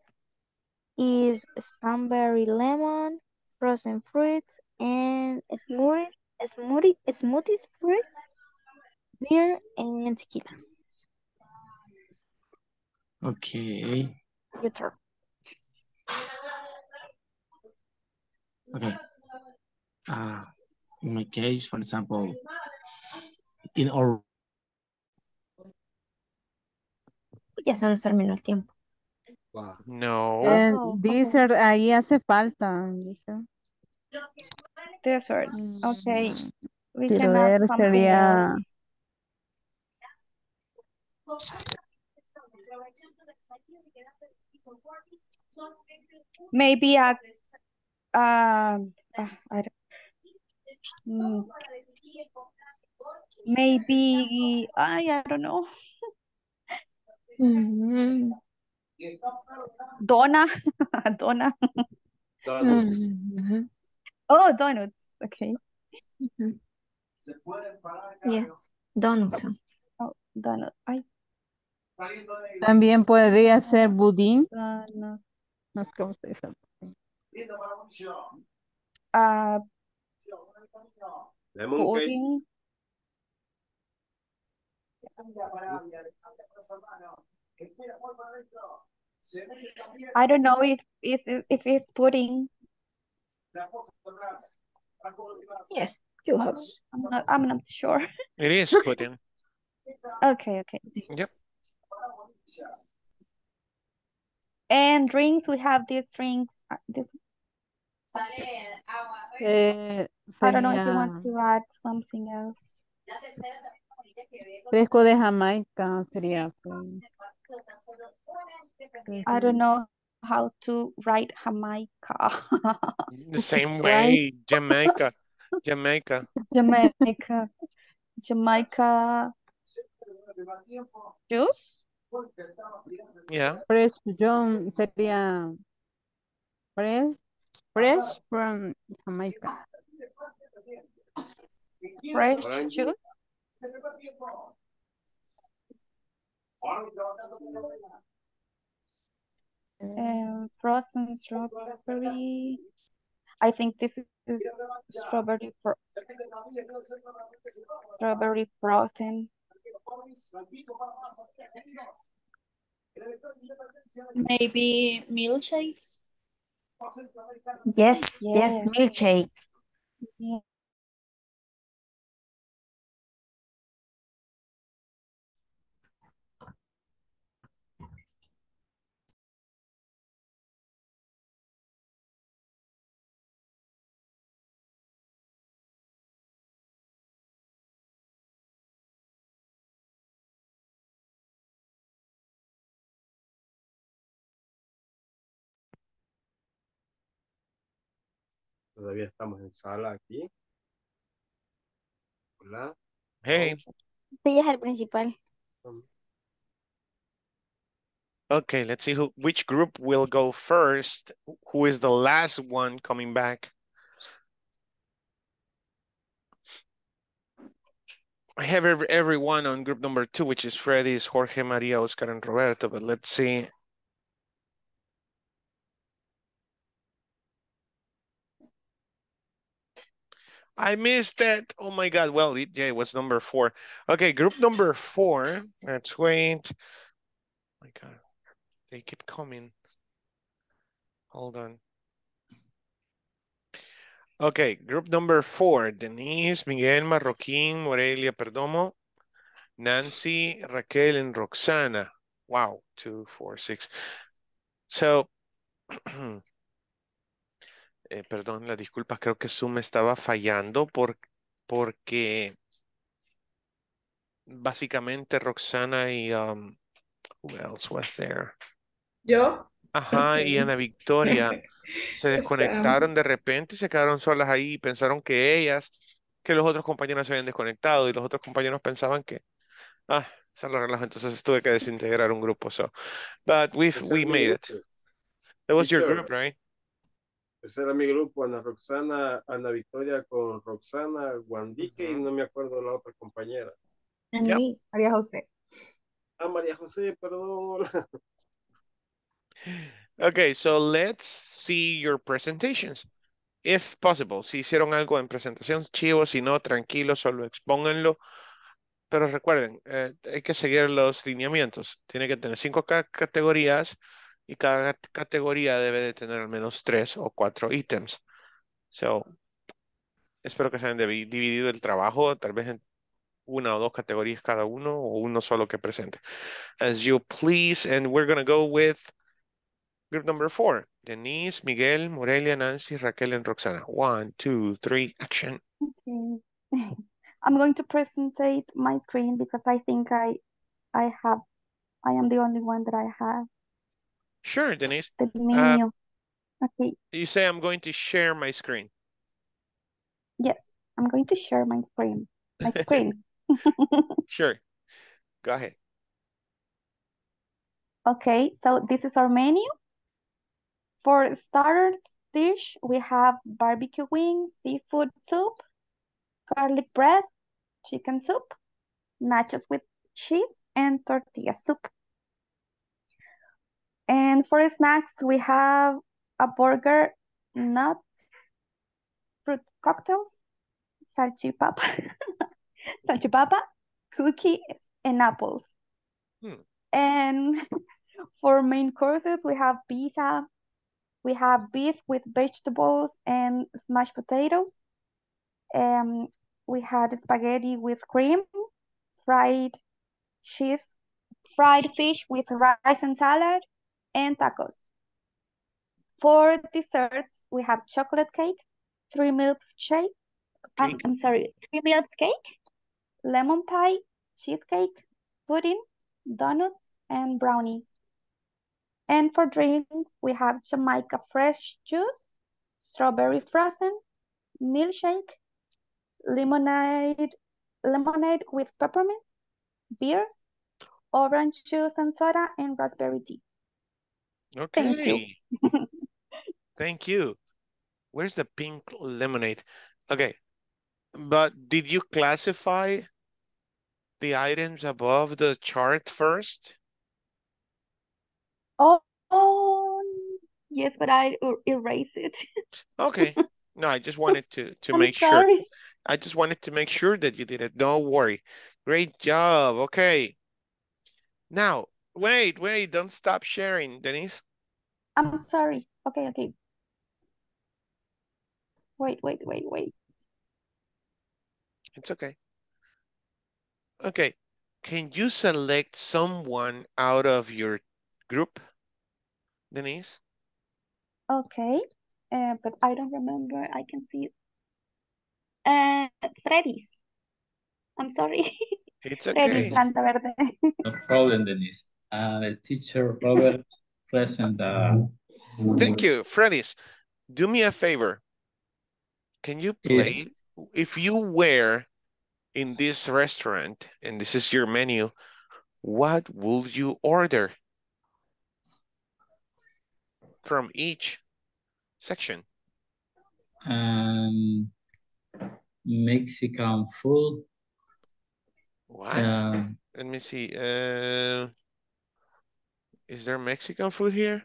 is strawberry lemon, frozen fruits, and smoothies, fruits, beer, and tequila. Okay. Your turn. Okay. In my case, for example, in our... Ya se nos terminó el tiempo. Wow. No. Dessert, ahí hace falta. Dessert, okay. We can add something else. Maybe a I don't know. Mm-hmm. Donna. Donuts. Mm-hmm. Oh, donuts. Okay. Mm-hmm. Yeah. Donuts. Oh, donuts. Ay. También podría ser budín. No sé cómo se dice. Budín. I don't know if it's pudding. Yes, you have. I'm not sure. It is pudding. Okay. Yep. And drinks, we have these drinks. I don't know if you want to add something else. Fresco de Jamaica sería. I don't know how to write Jamaica. The same way, Jamaica. Jamaica. Juice? Yeah. Fresh John sería. Fresh from Jamaica. Fresh juice? Frozen strawberry. I think this is strawberry frozen. Maybe milkshake. Yes, milkshake. Yeah. Todavía estamos en sala aquí. Hola. Hey. Sí, es el principal. Okay, let's see which group will go first. Who is the last one coming back? I have everyone on group number 2, which is Fredis, Jorge, Maria, Oscar, and Roberto, but let's see. I missed that. Oh my God. Well, it was number 4. Okay, group number 4. Let's wait. Oh my God. They keep coming. Hold on. Okay, group number 4, Denise, Miguel, Marroquín, Morelia, Perdomo, Nancy, Raquel, and Roxana. Wow, 2, 4, 6. So, perdón, las disculpas, creo que Zoom estaba fallando porque básicamente Roxana y, who else was there? Yo. Ajá, y Ana Victoria se desconectaron de repente y se quedaron solas ahí y pensaron que los otros compañeros se habían desconectado y los otros compañeros pensaban que, se lo relajo, entonces tuve que desintegrar un grupo, so. But we made it. That was your group, right? Ese era mi grupo, Ana Victoria con Roxana, Guandique y no me acuerdo la otra compañera. Yep. Maria Jose. Maria Jose, perdón. Okay, so let's see your presentations. If possible, si hicieron algo en presentación, chivo, si no, tranquilo, solo expónganlo. Pero recuerden, hay que seguir los lineamientos. Tiene que tener 5 categorías y cada categoría debe de tener al menos 3 o 4 ítems. So, espero que se hayan dividido el trabajo, tal vez en 1 o 2 categorías cada uno o uno solo que presente. As you please, and we're going to go with group number 4, Denise, Miguel, Morelia, Nancy, Raquel, and Roxana. 1, 2, 3, action. Okay. I'm going to presentate my screen because I think I am the only one that I have. Sure, Denise. The menu. Okay. You say I'm going to share my screen. Yes, I'm going to share my screen. Sure. Go ahead. Okay, so this is our menu. For starters dish, we have barbecue wings, seafood soup, garlic bread, chicken soup, nachos with cheese, and tortilla soup. And for snacks, we have a burger, nuts, fruit cocktails, salchipapa, cookies, and apples. And for main courses, we have pizza. We have beef with vegetables and smashed potatoes. We had spaghetti with cream, fried fish with rice and salad, and tacos. For desserts, we have chocolate cake, 3 milk cake, lemon pie, cheesecake, pudding, donuts, and brownies. And for drinks, we have Jamaica fresh juice, strawberry frozen, milkshake, lemonade with peppermint, beers, orange juice and soda, and raspberry tea. Okay. Thank you. Thank you. Where's the pink lemonade? Okay. But did you classify the items above the chart first? Oh, yes, but I erased it. Okay. No, I just wanted to make sorry. Sure. I just wanted to make sure that you did it. Don't worry. Great job. Okay. Now, wait. Don't stop sharing, Denise. I'm sorry. Okay. Wait. It's okay. Okay. Can you select someone out of your group, Denise? Okay, but I don't remember. I can see it. Fredis. I'm sorry. It's okay. Fredis Landaverde. No problem, Denise. The teacher, Robert, present. Thank you, Fredis. Do me a favor. Can you please, if you were in this restaurant and this is your menu, what will you order from each section? Mexican food, What? Let me see. Is there Mexican food here?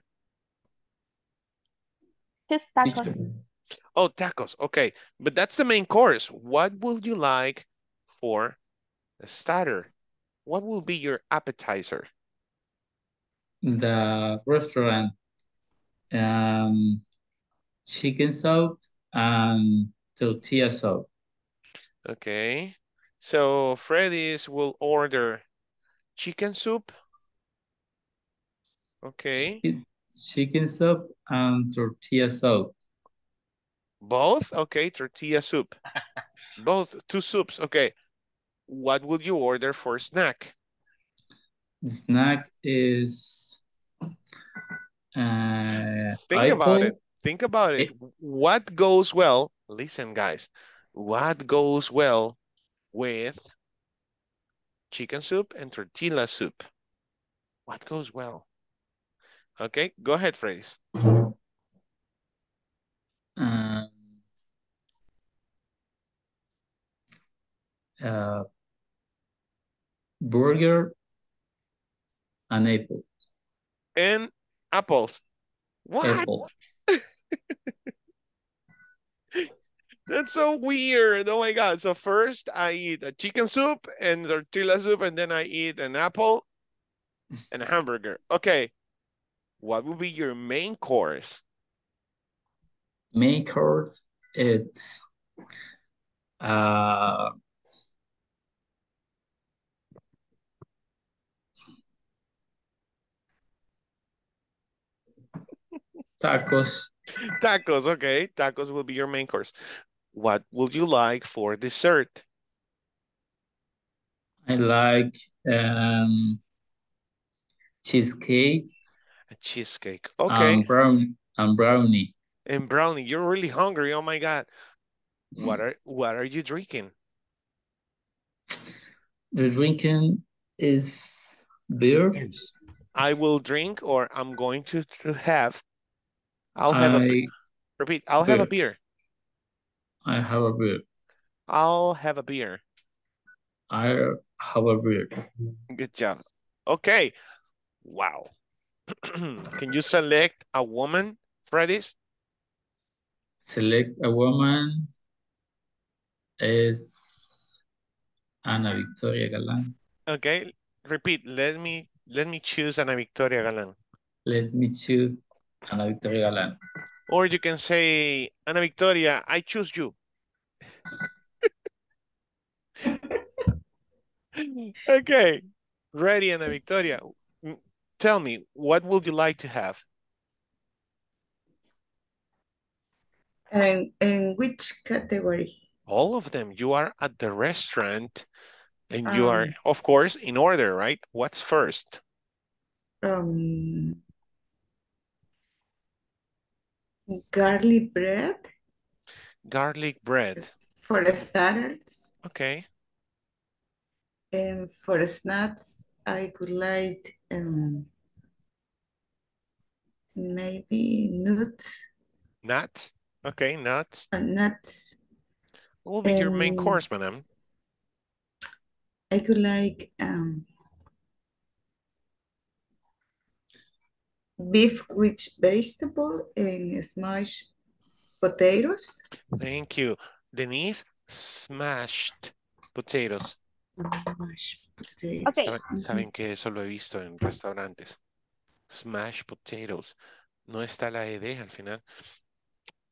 Just tacos. Oh, tacos. Okay. But that's the main course. What would you like for the starter? What will be your appetizer? The restaurant. Chicken soup and tortilla soup. Okay. So Freddy's will order chicken soup. Okay. Chicken soup and tortilla soup. Both? Okay, tortilla soup. Both, two soups. Okay. What would you order for snack? The snack is... Think about it. What goes well? Listen, guys. What goes well with chicken soup and tortilla soup? What goes well? Okay, go ahead, Fredis. Burger and apple. And apples. What? Apple. That's so weird. Oh my God. So first I eat a chicken soup and tortilla soup, and then I eat an apple and a hamburger. Okay. What would be your main course? Main course, it's tacos. Tacos, okay. Tacos will be your main course. What would you like for dessert? I like cheesecake. A cheesecake, okay. And brownie. And brownie, you're really hungry, oh my God. What are you drinking? The drinking is beer. I will drink, or I'm going to have. I'll have a beer. Good job. Okay. Wow. Can you select a woman, Fredis? Select a woman is Ana Victoria Galán. Okay, repeat. Let me choose Ana Victoria Galán. Let me choose Ana Victoria Galán. Or you can say, Ana Victoria, I choose you. Okay, ready, Ana Victoria. Tell me, what would you like to have? And in which category? All of them. You are at the restaurant and you are, of course, in order, right? What's first? Garlic bread. Garlic bread. For the starters. Okay. And for the snacks, I could like maybe nuts. Nuts? Okay, nuts. Nuts. What will be your main course, madam? I could like beef with vegetable and smashed potatoes. Thank you. Denise, smashed potatoes. Smashed potatoes. Okay. Saben que eso lo he visto en restaurantes. Smashed potatoes. No está la ED al final.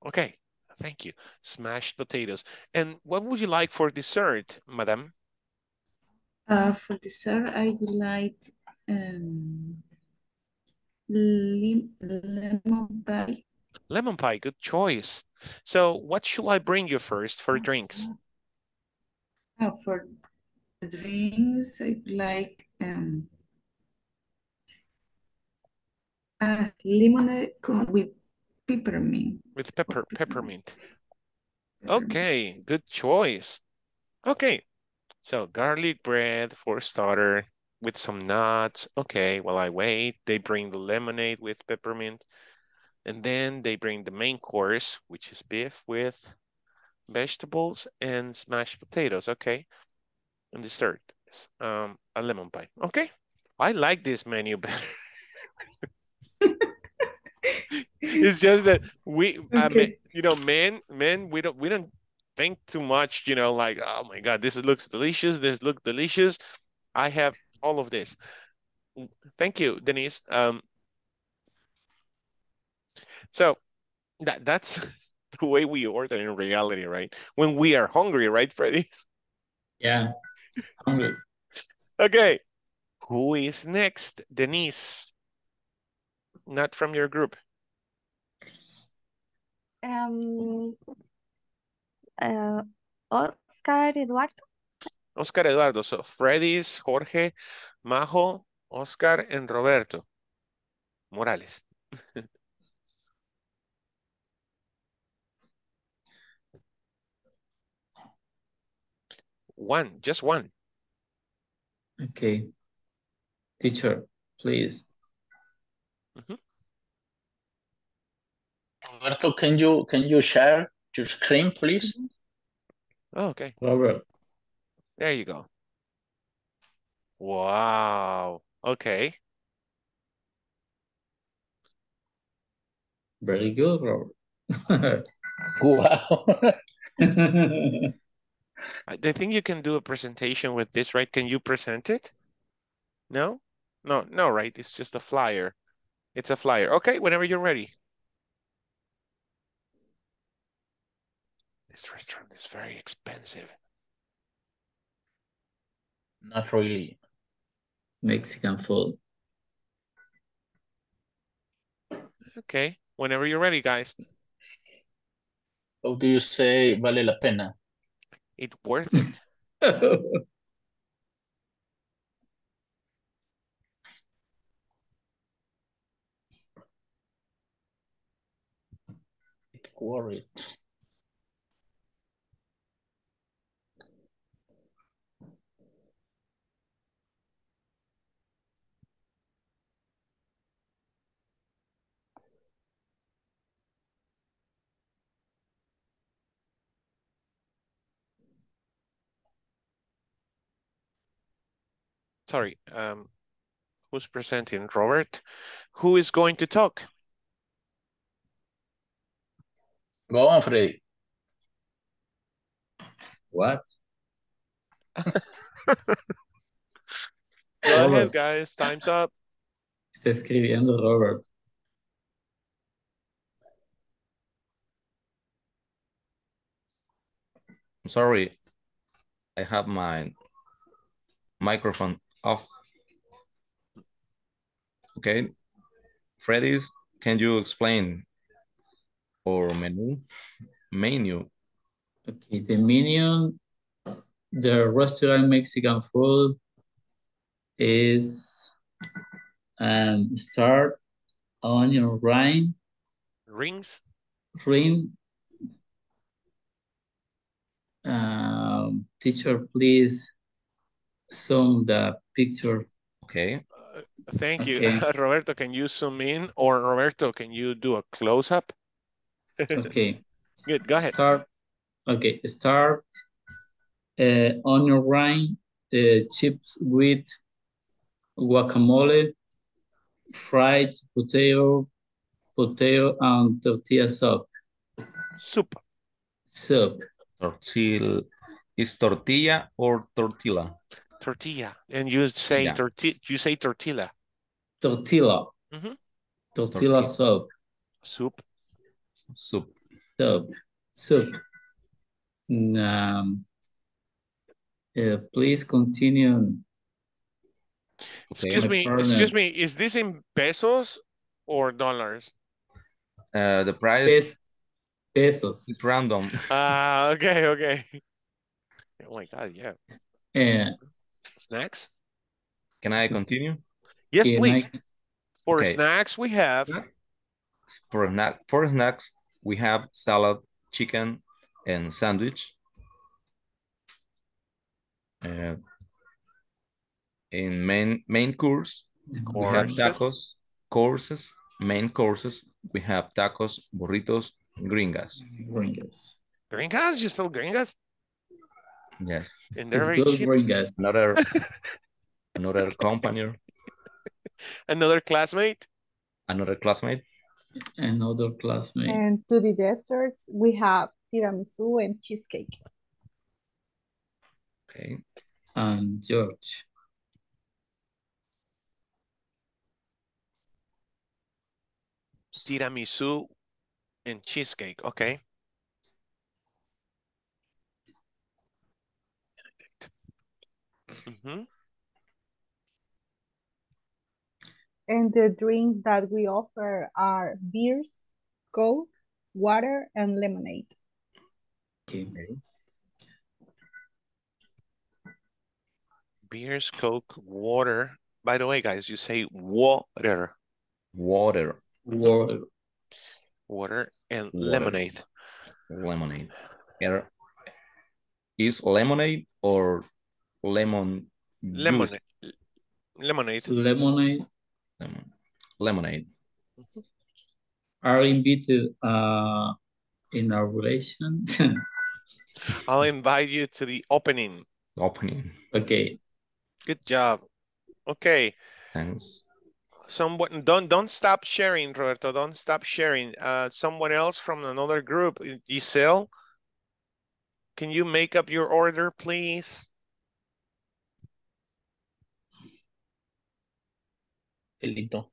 Okay, thank you. Smashed potatoes. And what would you like for dessert, madam? For dessert, I would like lemon pie. Lemon pie, good choice. So what should I bring you first for drinks? For drinks, I would like lemonade with peppermint. With peppermint. Okay, good choice. Okay, so garlic bread for starter with some nuts. Okay, while I wait, they bring the lemonade with peppermint. And then they bring the main course, which is beef with vegetables and smashed potatoes. Okay, and dessert. a lemon pie. Okay, I like this menu better. It's just that we, okay. I mean, you know, men, we don't think too much, you know, like, oh my God, this looks delicious. This look delicious. I have all of this. Thank you, Denise. So that's the way we order in reality, right? When we are hungry, right, Freddy? Yeah, hungry. Okay, who is next? Denise, not from your group. Oscar Eduardo. Oscar Eduardo, so Freddy's, Jorge, Majo, Oscar, and Roberto Morales. One, just one. Okay. Teacher, please. Roberto, can you share your screen, please? Oh, okay. Robert. There you go. Wow. Okay. Very good, Robert. Wow. I think you can do a presentation with this, right? Can you present it? No? No, right? It's just a flyer. It's a flyer. Okay, whenever you're ready. This restaurant is very expensive. Not really. Mexican food. Okay, whenever you're ready, guys. How do you say vale la pena? It's worth it. It's worth it. Sorry, who's presenting? Robert? Who is going to talk? Go on, Freddy. What? Go ahead, guys. Time's up. Está escribiendo, Robert. I'm sorry. I have my microphone off. Okay, Freddy's, can you explain our menu? Okay, the menu, the restaurant Mexican food is start onion ring. Teacher, please. Zoom the picture. Okay. Thank you. Okay. Roberto, can you zoom in? Or Roberto, can you do a close-up? Okay. Good, go ahead. Start onion ring, chips with guacamole, fried potato and tortilla soup. Tortilla. Is tortilla or tortilla? Tortilla, and you say, yeah. You say tortilla. Tortilla. Mm-hmm. Tortilla soup. Soup. Please continue. Excuse me. Partner. Excuse me. Is this in pesos or dollars? The price. Pesos. It's random. Ah, okay. Oh my God! Yeah. Yeah. Snacks? Can I continue? Yes, please. For snacks, we have. For snacks, we have salad, chicken, and sandwich. In main course, we have tacos. Main courses, we have tacos, burritos, gringas. You sell gringas? Yes. And they're very cheap. Another, another companion. Another classmate. Another classmate. Another classmate. And to the desserts, we have tiramisu and cheesecake. Okay. And George. Tiramisu and cheesecake, okay. Mm-hmm. And the drinks that we offer are beers, Coke, water, and lemonade. Okay. Beers, Coke, water. By the way, guys, you say water. Water. Water. Water and water. Lemonade. Lemonade. Is lemonade or lemon? Lemonade. Lemonade. Lemonade. Lemonade. Mm-hmm. Are invited in our relation. I'll invite you to the opening. Opening. Okay. Good job. Okay. Thanks. Someone don't stop sharing, Roberto. Don't stop sharing. Someone else from another group, Giselle. Can you make up your order, please? Felito.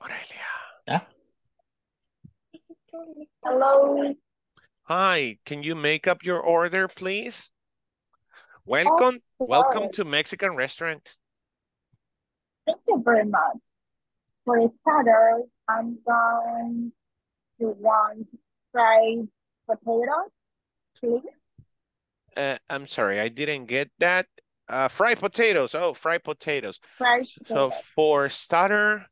Morelia. Yeah. Hello. Hi. Can you make up your order, please? Welcome, oh, welcome to Mexican restaurant. Thank you very much. For a starter, I'm going to want fried potatoes, please. I'm sorry, I didn't get that. Fried potatoes. Oh, fried potatoes. Fried potatoes. So for starter,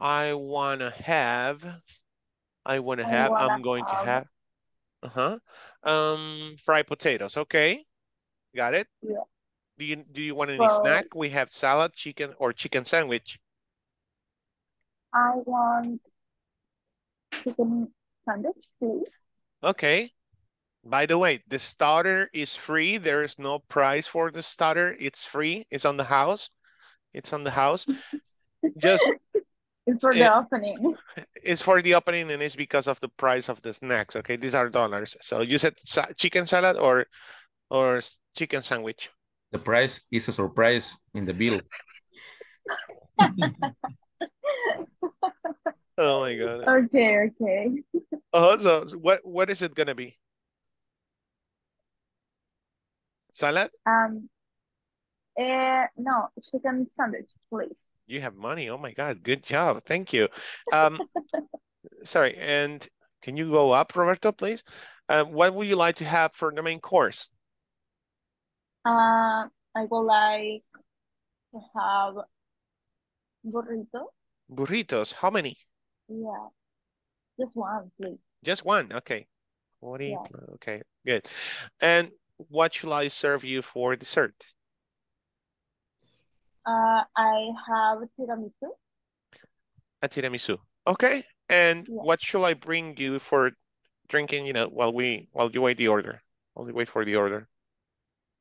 I'm going to have. Fried potatoes. Okay, got it. Yeah. Do you want any snack? We have salad, chicken, or chicken sandwich. I want chicken sandwich, please. Okay. By the way, the starter is free. There is no price for the starter. It's free. It's on the house. It's on the house. Just it's for the opening. It's for the opening, and it's because of the price of the snacks. Okay, these are dollars. So you said chicken salad or chicken sandwich. The price is a surprise in the bill. Oh my God. Okay, okay. Oh, so what is it gonna be? Salad? No, chicken sandwich, please. You have money. Oh my God, good job. Thank you. Sorry, and can you go up, Roberto, please? What would you like to have for the main course? I would like to have burritos. Burritos, how many? Yeah, just one, please. Just one, okay. 40, yeah. Okay, good. And what shall I serve you for dessert? I have tiramisu. A tiramisu, okay. And yeah. What shall I bring you for drinking? You know, while you wait the order, while you wait for the order.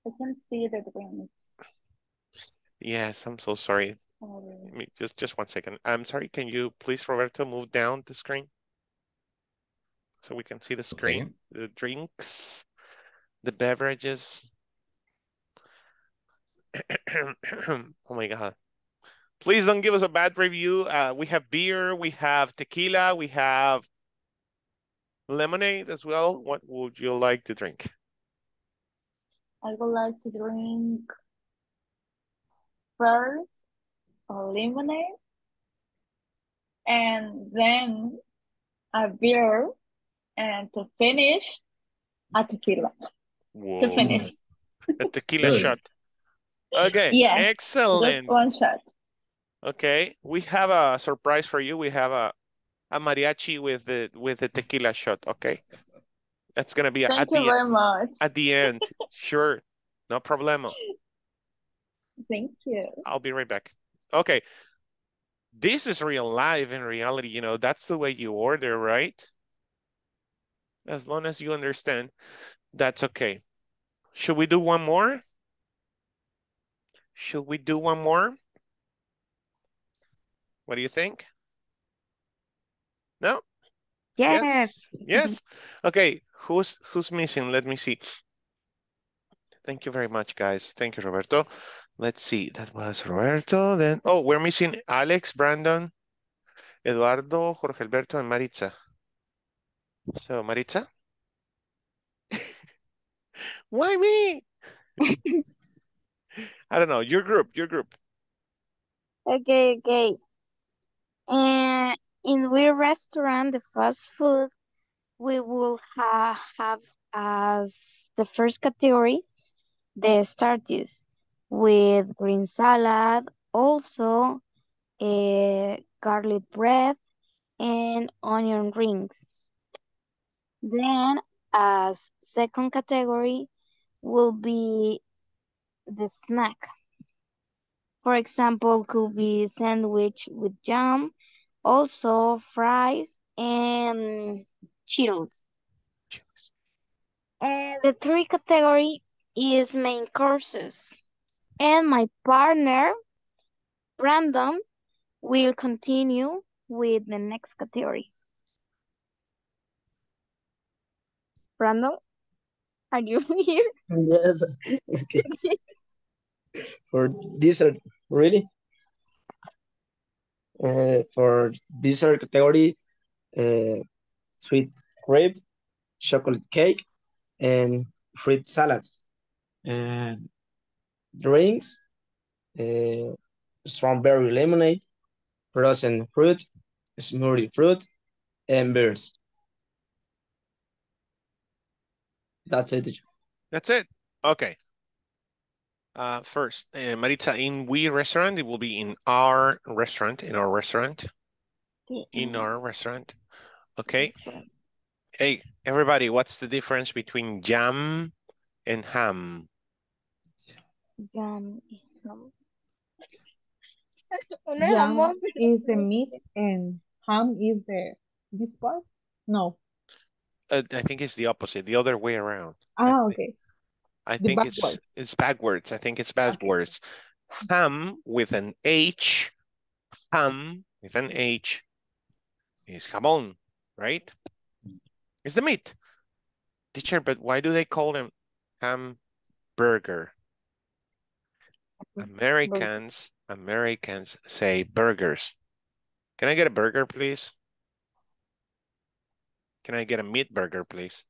I can see the drinks. Yes, I'm so sorry. Let me just 1 second. I'm sorry. Can you please, Roberto, move down the screen so we can see the screen, okay. The drinks, the beverages. Oh my God! Please don't give us a bad review. We have beer, we have tequila, we have lemonade as well. What would you like to drink? I would like to drink first a lemonade and then a beer, and to finish a tequila. Whoa. To finish. A tequila shot. Okay, yes, excellent. Just one shot. Okay, we have a surprise for you. We have a mariachi with the tequila shot, okay? That's going to be at the end. Sure. No problemo. Thank you. I'll be right back. Okay. This is real life in reality. You know, that's the way you order, right? As long as you understand, that's okay. Should we do one more? Should we do one more? What do you think? No? Yes. Yes. Okay. Who's missing? Let me see. Thank you very much, guys. Thank you, Roberto. Let's see. That was Roberto. Then, oh, we're missing Alex, Brandon, Eduardo, Jorge Alberto, and Maritza. So, Maritza? Why me? I don't know. Your group, your group. Okay, okay. And in our restaurant, the fast food, we will have as the first category the starters with green salad, also garlic bread and onion rings. Then as second category will be the snack. For example, could be sandwich with jam, also fries and Cheetos. And the third category is main courses. And my partner, Brandon, will continue with the next category. Brandon, are you here? Yes. Okay. For dessert, really? For dessert category, sweet grape, chocolate cake, and fruit salad. And drinks, strawberry lemonade, frozen fruit, smoothie fruit, and beers. That's it. That's it. Okay. First, Maritza, in we restaurant, it will be in our restaurant, in our restaurant. In our restaurant. Okay. Hey, everybody, what's the difference between jam and ham? Jam is the meat and ham is the this part? No. I think it's the opposite, the other way around. Ah, okay. I think it's backwards. I think it's backwards. Okay. Ham with an H. Ham with an H is jamón, right? It's the meat. Teacher, but why do they call them hamburger? Americans say burgers. Can I get a burger, please? Can I get a meat burger, please?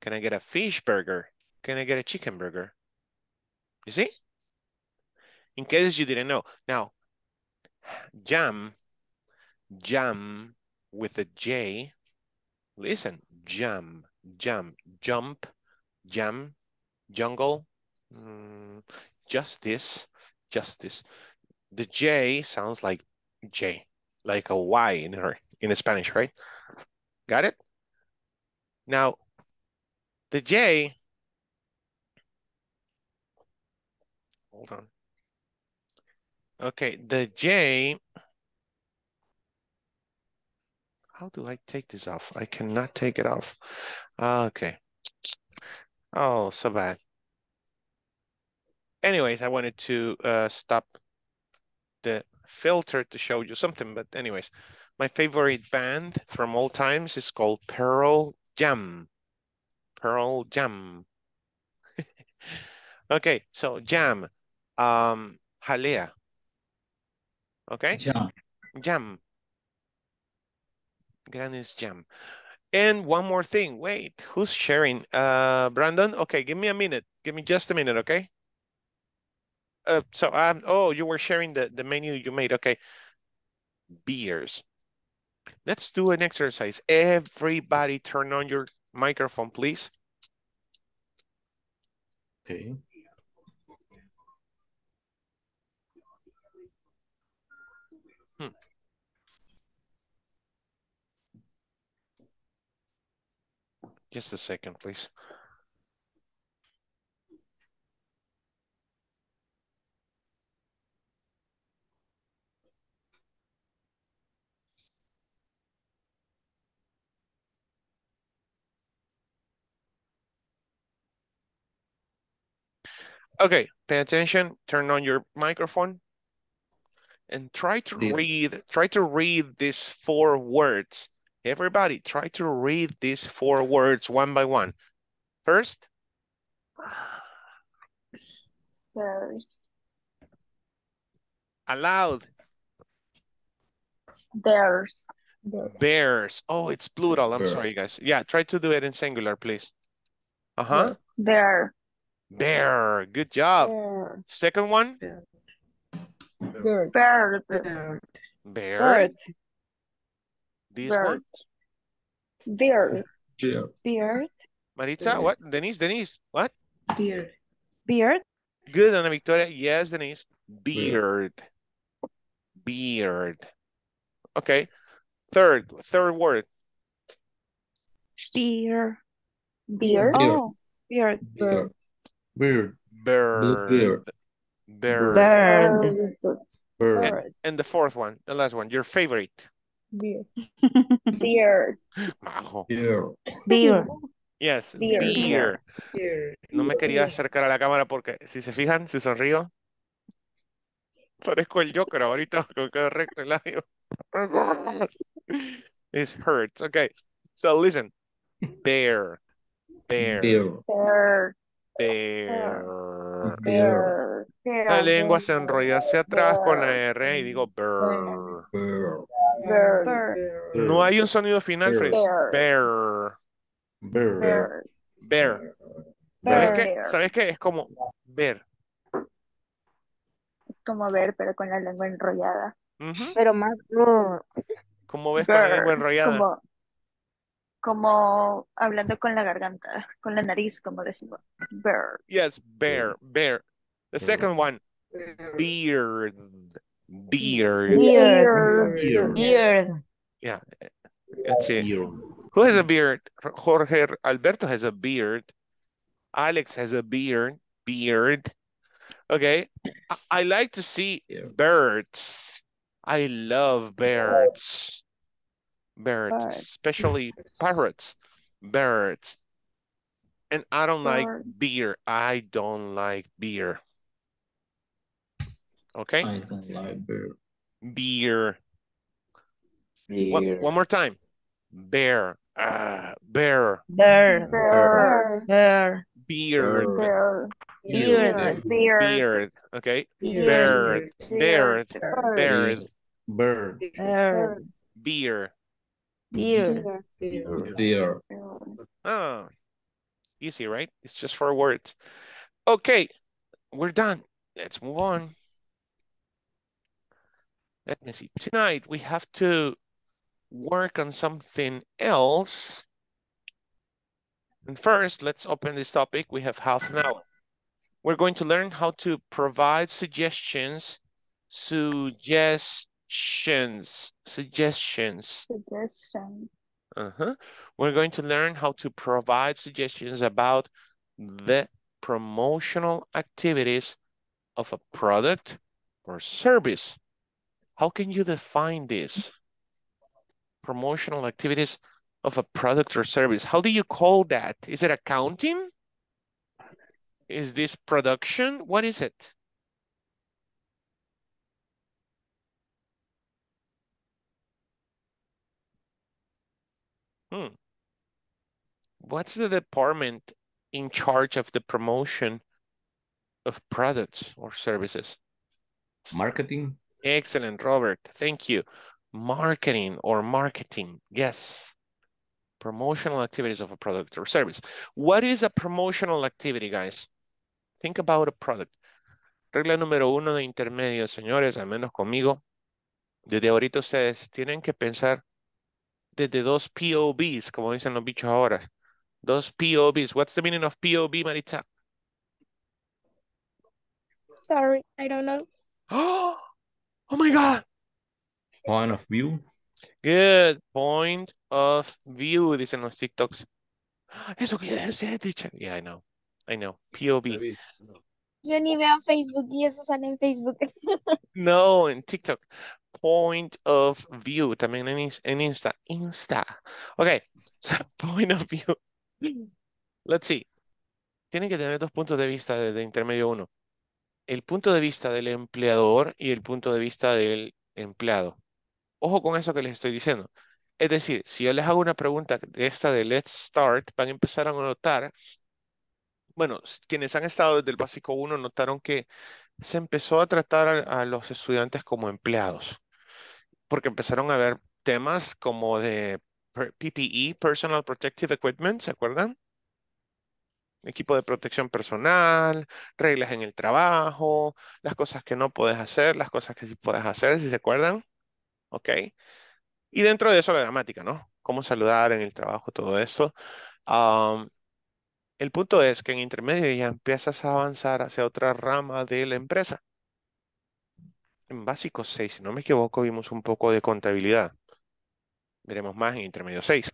Can I get a fish burger? Can I get a chicken burger? You see? In case you didn't know. Now, jam with a J. Listen, jump, jam, jungle, justice. The J sounds like J, like a Y in Spanish, right? Got it? Now, the J, hold on. Okay, the J, how do I take this off? I cannot take it off. Okay. Oh, so bad. Anyways, I wanted to stop the filter to show you something. But anyways, my favorite band from all times is called Pearl Jam. Pearl Jam. Okay, so jam. Jalea. Okay? Jam. Granny's jam. And one more thing. Wait, who's sharing? Brandon? Okay, give me a minute. Give me just a minute, okay? Oh, you were sharing the menu you made. Okay. Beers. Let's do an exercise. Everybody turn on your microphone, please. Okay. Just a second, please. Okay, pay attention, turn on your microphone and try to read these four words. Everybody, try to read these four words one by one. First. Allowed. Bears. Bears. Oh, it's plural. I'm sorry, guys. Yeah, try to do it in singular, please. Uh-huh. Bear. Bear. Good job. Bear. Second one. Bear. Bird. Bird. Bird. Bird. This bird. One? Beard. Yeah. Beard. Maritza, beard. What? Denise, Denise, what? Beard. Beard. Good, Ana Victoria. Yes, Denise. Beard. Beard. Okay. Third word. Beer. Beard. Oh, beard. Beard. Beard. Beard. Beard. Bird. Bird. Bird. And the fourth one, the last one, your favorite. Beer. Beer. Majo. Beer. Beer. Yes, beer. Beer. Beer. No me quería acercar a la cámara porque si se fijan, si sonrío, parezco el Joker ahorita con que recto el labio. It hurts. Okay, so listen. Bear. Bear. Bear. Bear. Bear. Bear. Bear. La lengua se enrolla hacia atrás bear. Con la R y digo bear. Bear. Bear. Bear. No hay un sonido final, Fred. Bear. Bear. Bear. Bear. Bear. ¿Sabes qué? Es como ver. Es como ver, pero con la lengua enrollada. Uh-huh. Pero más... ¿Cómo ves bear. Con la lengua enrollada? Como hablando con la garganta, con la nariz, como decimos. Bear. Yes, bear, bear. The second one. Beard. Beard. Beard. Beard. Beard. Yeah. Let's see. Beard. Who has a beard? Jorge Alberto has a beard. Alex has a beard. Beard. Okay. I like to see birds. I love birds. Birds, birds, especially parrots, birds. And I don't like beer. I don't like beer. Okay? I don't like beer. Beer. Beer. One more time. Bear. Bear. Bear. Bear. Bear. Beard. Beard. Beard. Beard. Okay. Beard. Beard. Beard. Beard. Beer. Dear. Dear. Dear. Oh, easy, right? It's just four words. Okay, we're done. Let's move on. Let me see. Tonight, we have to work on something else. And first, let's open this topic. We have half an hour. We're going to learn how to provide suggestions. Suggestions. We're going to learn how to provide suggestions about the promotional activities of a product or service. How can you define this? Promotional activities of a product or service. How do you call that? Is it accounting? Is this production? What is it? What's the department in charge of the promotion of products or services? Marketing. Excellent, Robert. Thank you. Marketing or marketing. Yes. Promotional activities of a product or service. What is a promotional activity, guys? Think about a product. Regla número uno de intermedio, señores, al menos conmigo. Desde ahorita ustedes tienen que pensar desde dos POVs, como dicen los bichos ahora. Dos POVs. What's the meaning of POV, Maritza? Sorry, I don't know. Oh my God. Point of view. Good. Point of view, dicen los TikToks. Eso quiere decir, teacher. Yeah, I know. I know. POV. Yo ni veo Facebook y eso sale en Facebook. No, en TikTok. Point of view, también en Insta. Okay, so point of view. Let's see. tienen que tener dos puntos de vista desde intermedio uno. El punto de vista del empleador y el punto de vista del empleado. Ojo con eso que les estoy diciendo. Es decir, si yo les hago una pregunta de esta de Let's Start, van a empezar a notar, bueno, quienes han estado desde el básico 1 notaron que se empezó a tratar a los estudiantes como empleados, porque empezaron a ver temas como de PPE, Personal Protective Equipment, ¿se acuerdan? Equipo de protección personal, reglas en el trabajo, las cosas que no puedes hacer, las cosas que sí puedes hacer, ¿sí se acuerdan? Ok. Y dentro de eso la gramática, ¿no? Cómo saludar en el trabajo, todo eso. El punto es que en intermedio ya empiezas a avanzar hacia otra rama de la empresa. En básico 6, si no me equivoco, vimos un poco de contabilidad. Veremos más en intermedio 6.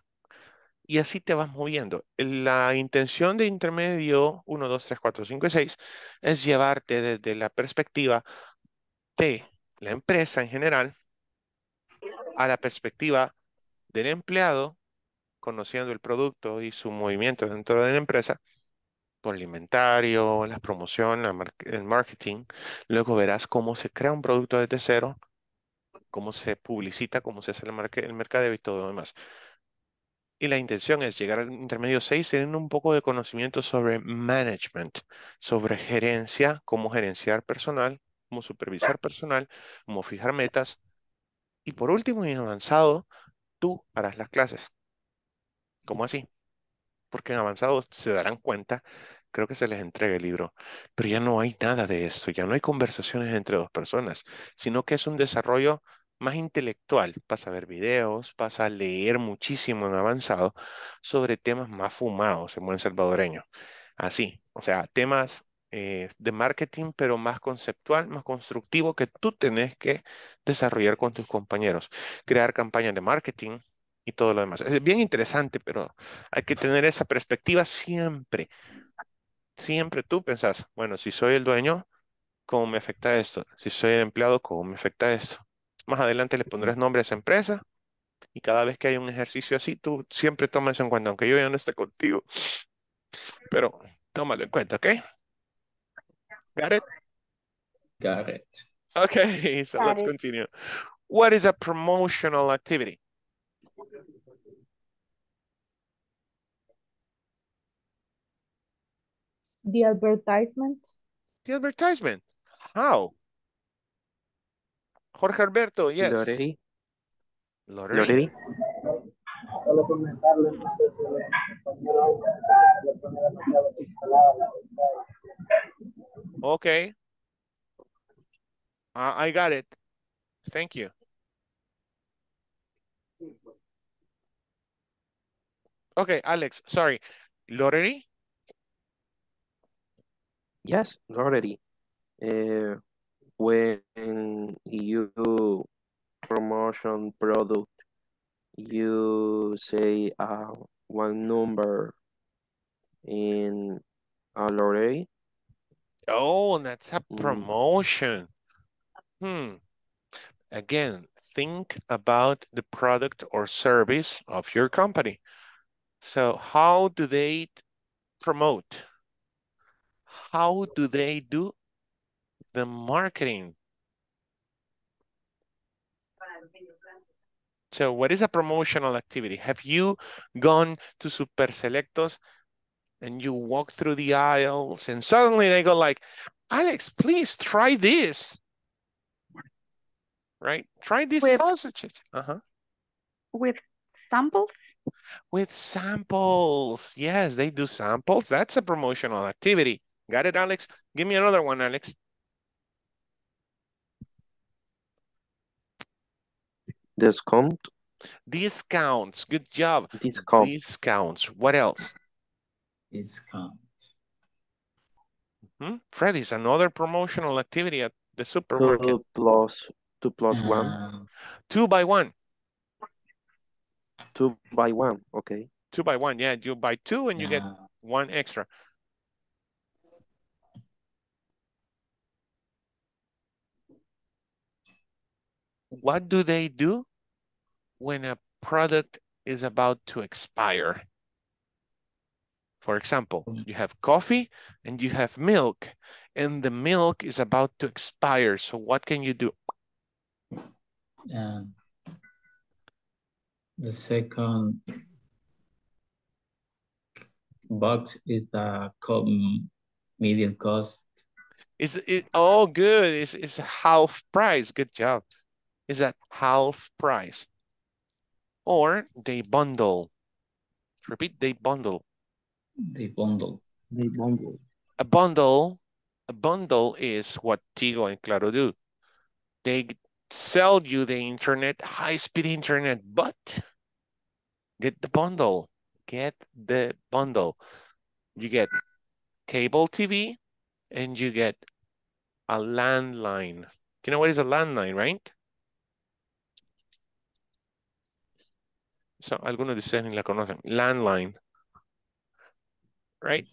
Y así te vas moviendo. La intención de intermedio 1, 2, 3, 4, 5 y 6 es llevarte desde la perspectiva de la empresa en general a la perspectiva del empleado, conociendo el producto y su movimiento dentro de la empresa, por el inventario, las promociones, el marketing. Luego verás cómo se crea un producto desde cero, cómo se publicita, cómo se hace el mercadeo y todo lo demás. Y la intención es llegar al intermedio 6 teniendo un poco de conocimiento sobre management, sobre gerencia, cómo gerenciar personal, cómo supervisar personal, cómo fijar metas. Y por último y avanzado, tú harás las clases. ¿Cómo así? Porque en avanzado se darán cuenta, creo que se les entrega el libro, pero ya no hay nada de eso, ya no hay conversaciones entre dos personas, sino que es un desarrollo más intelectual. Vas a ver videos, vas a leer muchísimo en avanzado sobre temas más fumados en buen salvadoreño. Así, o sea, temas de marketing, pero más conceptual, más constructivo, que tú tenés que desarrollar con tus compañeros. Crear campañas de marketing y todo lo demás. Es bien interesante, pero hay que tener esa perspectiva siempre. Siempre tú pensás, bueno, si soy el dueño, ¿cómo me afecta esto? Si soy el empleado, ¿cómo me afecta esto? Más adelante le pondrás nombre a esa empresa y cada vez que hay un ejercicio así, tú siempre tomas eso en cuenta, aunque yo ya no esté contigo. Pero tómalo en cuenta, ¿ok? Got it? Got it. Okay, so let's continue. What is a promotional activity? The advertisement. The advertisement? How? Jorge Alberto, yes. Loreri. Loreri. Okay. I got it. Thank you. Okay, Alex, sorry. Loreri? Yes, Loreri. When you promotion product, you say one number in a lottery. Oh, that's a promotion. Again, think about the product or service of your company. So how do they promote? How do they do the marketing? So what is a promotional activity? Have you gone to Super Selectos and you walk through the aisles and suddenly they go like, Alex, please try this, right? Try this sausages. With samples? With samples. Yes, they do samples. That's a promotional activity. Got it, Alex? Give me another one, Alex. Discount. Discounts. Good job. Discount. Discounts. What else? Discounts. Freddy's, another promotional activity at the supermarket. 2 plus 1. 2 by 1. 2 by 1. Okay. 2 by 1. Yeah, you buy 2 and you get 1 extra. What do they do when a product is about to expire? For example, you have coffee and you have milk, and the milk is about to expire. So what can you do? The second box is a medium cost. Is it all good? It's half price. Good job. Is that half price? Or they bundle. Repeat, they bundle. They bundle. They bundle. A bundle is what Tigo and Claro do. They sell you the internet, high-speed internet, but get the bundle. Get the bundle. You get cable TV and you get a landline. You know what is a landline, right? So, algunos de ustedes ni la conocen. Landline. Right?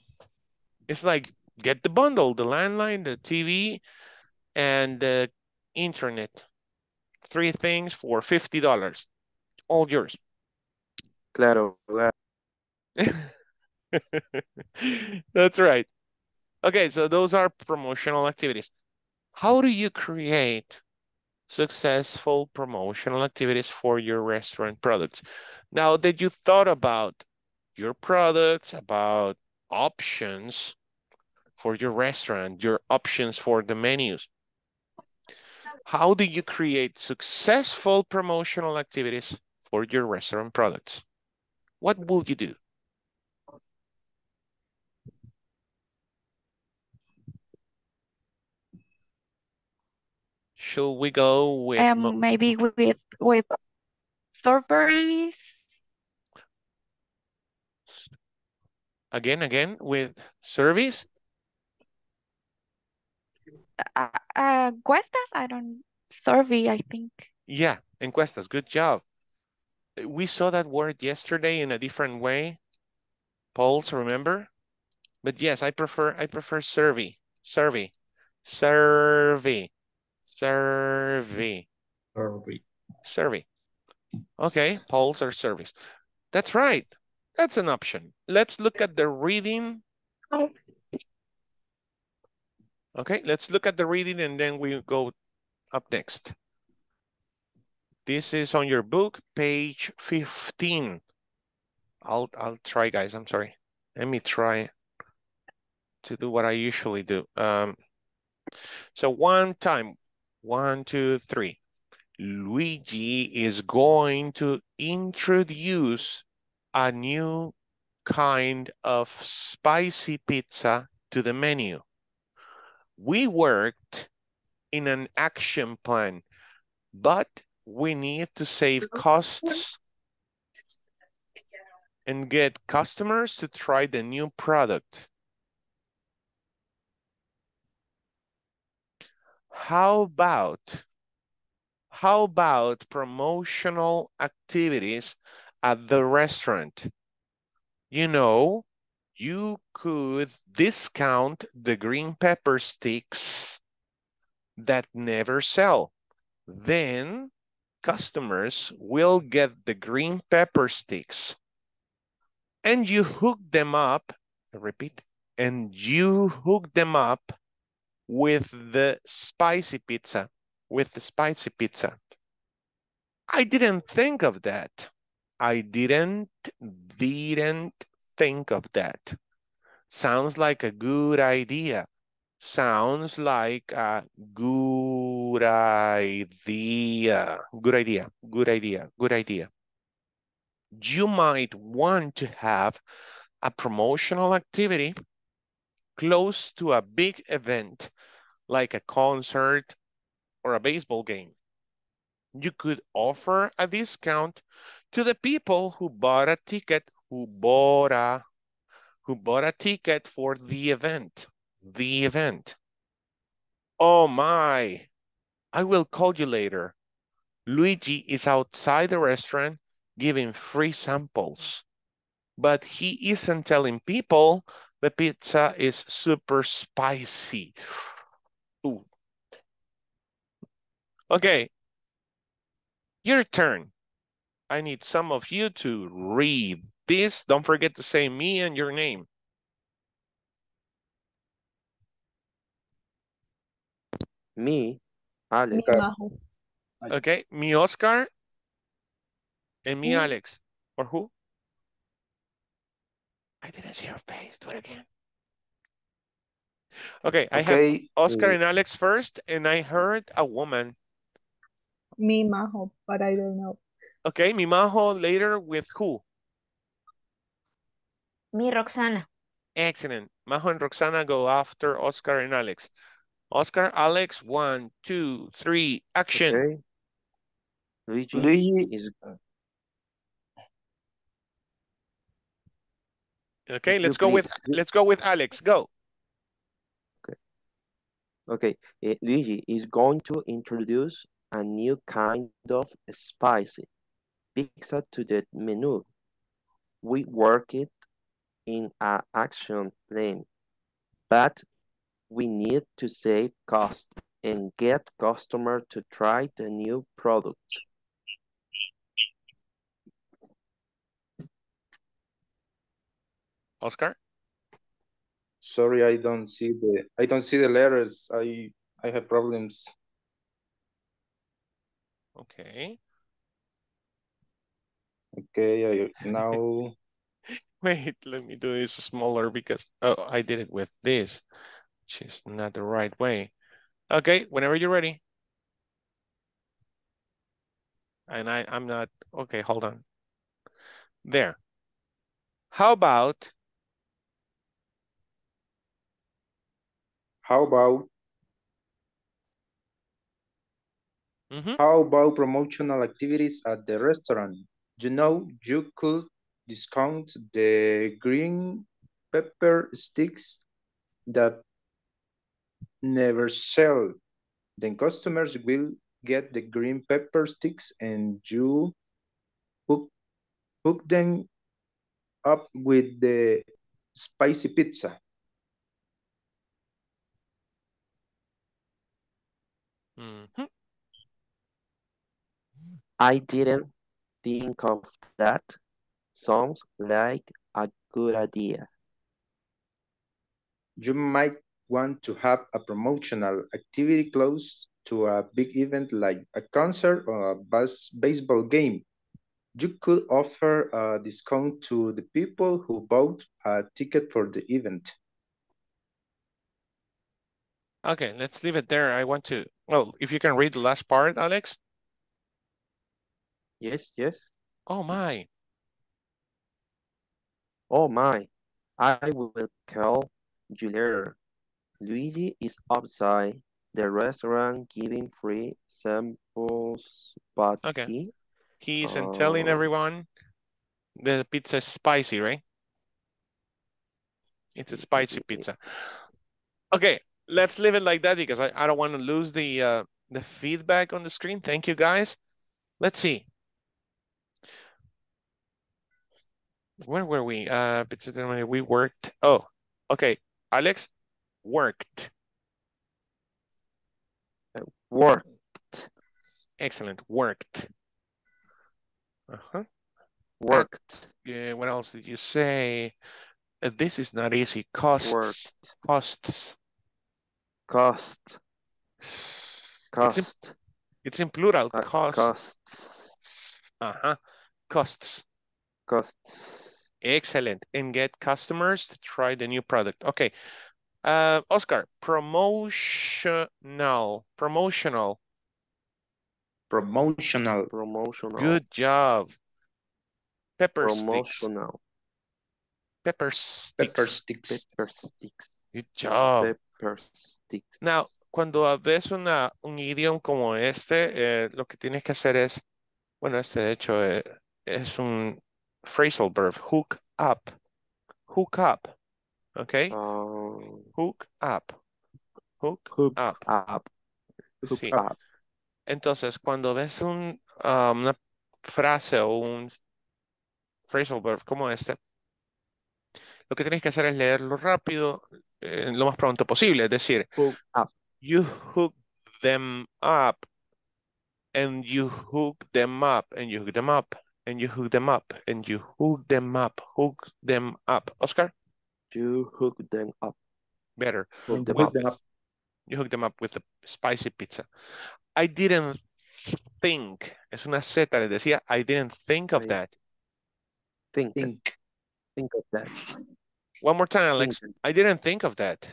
It's like, get the bundle, the landline, the TV, and the internet. 3 things for $50. All yours. Claro. That's right. Okay, so those are promotional activities. How do you create successful promotional activities for your restaurant products? Now that you thought about your products, about options for your restaurant, your options for the menus, how do you create successful promotional activities for your restaurant products? What will you do? Should we go with maybe with strawberries? Again, with service? Encuestas, I don't, survey, I think. Yeah, encuestas, good job. We saw that word yesterday in a different way. Polls, remember? But yes, I prefer survey. Okay, polls or surveys. That's right. That's an option. Let's look at the reading. Okay, let's look at the reading and then we go up next. This is on your book, page 15. I'll try, guys, I'm sorry. Let me try to do what I usually do. So one time, 1, 2, 3. Luigi is going to introduce a new kind of spicy pizza to the menu. We worked in an action plan, but we need to save costs and get customers to try the new product. How about promotional activities at the restaurant? You know, you could discount the green pepper sticks that never sell. Then customers will get the green pepper sticks and you hook them up, with the spicy pizza, I didn't think of that. I didn't think of that. Sounds like a good idea. Good idea. You might want to have a promotional activity close to a big event, like a concert or a baseball game. You could offer a discount to the people who bought a ticket for the event. Oh my, I will call you later. Luigi is outside the restaurant giving free samples, but he isn't telling people the pizza is super spicy. Ooh. Okay, your turn. I need some of you to read this. Don't forget to say me and your name. Me, Alex. Okay, me, Oscar, and me, Alex. Or who? I didn't see your face. Do it again. Okay, I have Oscar and Alex first, and I heard a woman. Me, Majo, but I don't know. Okay, me, Majo, later with who? Me, Roxana. Excellent. Majo and Roxana go after Oscar and Alex. Oscar, Alex, 1, 2, 3, action. Okay. Luigi is... Okay, let's go with Alex. Go. Okay, Luigi is going to introduce a new kind of spicy pizza to the menu. We work it in an action plan, but we need to save cost and get customers to try the new product. Oscar? Sorry, I don't see the letters. I have problems. Okay. Okay, now. Wait, let me do this smaller because I did it with this, which is not the right way. Okay, whenever you're ready. And I'm not okay. Hold on. There. How about promotional activities at the restaurant? You know, you could discount the green pepper sticks that never sell. Then customers will get the green pepper sticks and you hook them up with the spicy pizza. I didn't think of that. Sounds like a good idea. You might want to have a promotional activity close to a big event like a concert or a baseball game. You could offer a discount to the people who bought a ticket for the event. Okay, let's leave it there. I want to, well, if you can read the last part, Alex. Yes. Oh my, I will call you later. Luigi is outside the restaurant giving free samples, but okay. He isn't telling everyone the pizza is spicy, right? It's a spicy pizza. Okay. Let's leave it like that because I don't want to lose the feedback on the screen. Thank you, guys. Let's see. Where were we? We worked. Oh, okay. Alex, worked. Worked. Excellent. Worked. Worked. Yeah. What else did you say? This is not easy. Costs. Worked. Costs. Cost. Cost. It's in plural. Cost. Costs. Costs. Costs. Excellent. And get customers to try the new product. Okay. Oscar, promotional. Good job. Pepper sticks. Good job. Now, cuando ves un idioma como este, lo que tienes que hacer es, bueno, este de hecho es un phrasal verb, hook up, okay? Hook up. Entonces, cuando ves una frase o un phrasal verb como este, lo que tienes que hacer es leerlo rápido, lo más pronto posible, es decir, hook up. You hook them up, and you hook them up, and you hook them up, and you hook them up, and you hook them up, Oscar? You hook them up. Better. Hook them up. You hook them up with a spicy pizza. I didn't think. Es una Z, les decía, I didn't think of that. Think of that. One more time, Alex. Think. I didn't think of that.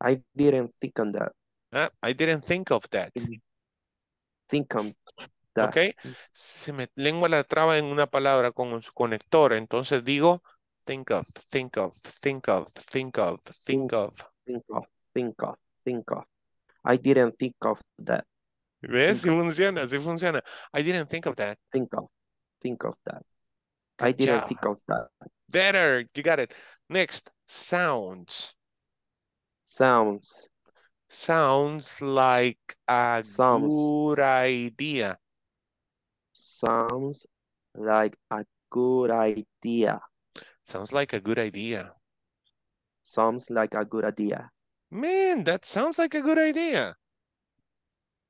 I didn't think on that. I didn't think of that. Think on that. Okay. Se me lengua la traba en una palabra con su conector. Entonces digo, think of, think of, think of, think of, think of. Think of, think of, think of. I didn't think of that. ¿Ves? Sí funciona, sí funciona. I didn't think of that. Think of that. I didn't think of that. Better, you got it. Next, sounds. Sounds. Sounds like a good idea. Sounds like a good idea. Sounds like a good idea. Sounds like a good idea. Man, that sounds like a good idea.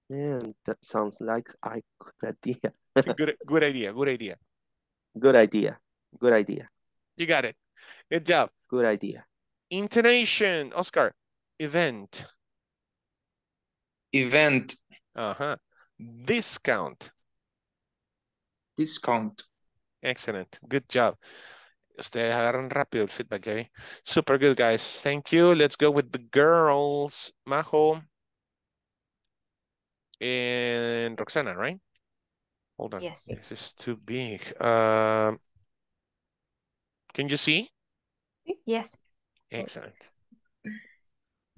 Man, that sounds like a good idea. Good idea, good idea. Good idea, good idea. You got it. Good job. Good idea. Intonation, Oscar. Event. Event. Uh-huh. Discount. Discount. Excellent. Good job. Ustedes agarran rápido el feedback, Gaby. Super good, guys. Thank you. Let's go with the girls. Majo and Roxana, right? Hold on. Yes. This is too big. Can you see? Yes. Excellent.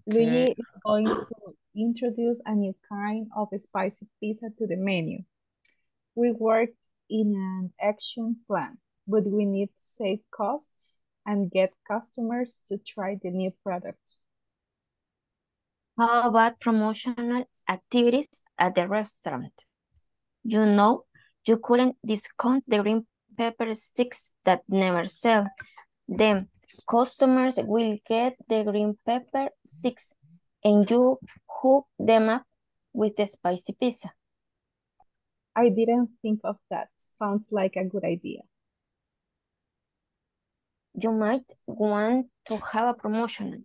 Luigi is going to introduce a new kind of spicy pizza to the menu. We worked in an action plan, but we need to save costs and get customers to try the new product. How about promotional activities at the restaurant? You know, you couldn't discount the green pepper sticks that never sell. Then customers will get the green pepper sticks and you hook them up with the spicy pizza. I didn't think of that. Sounds like a good idea. You might want to have a promotional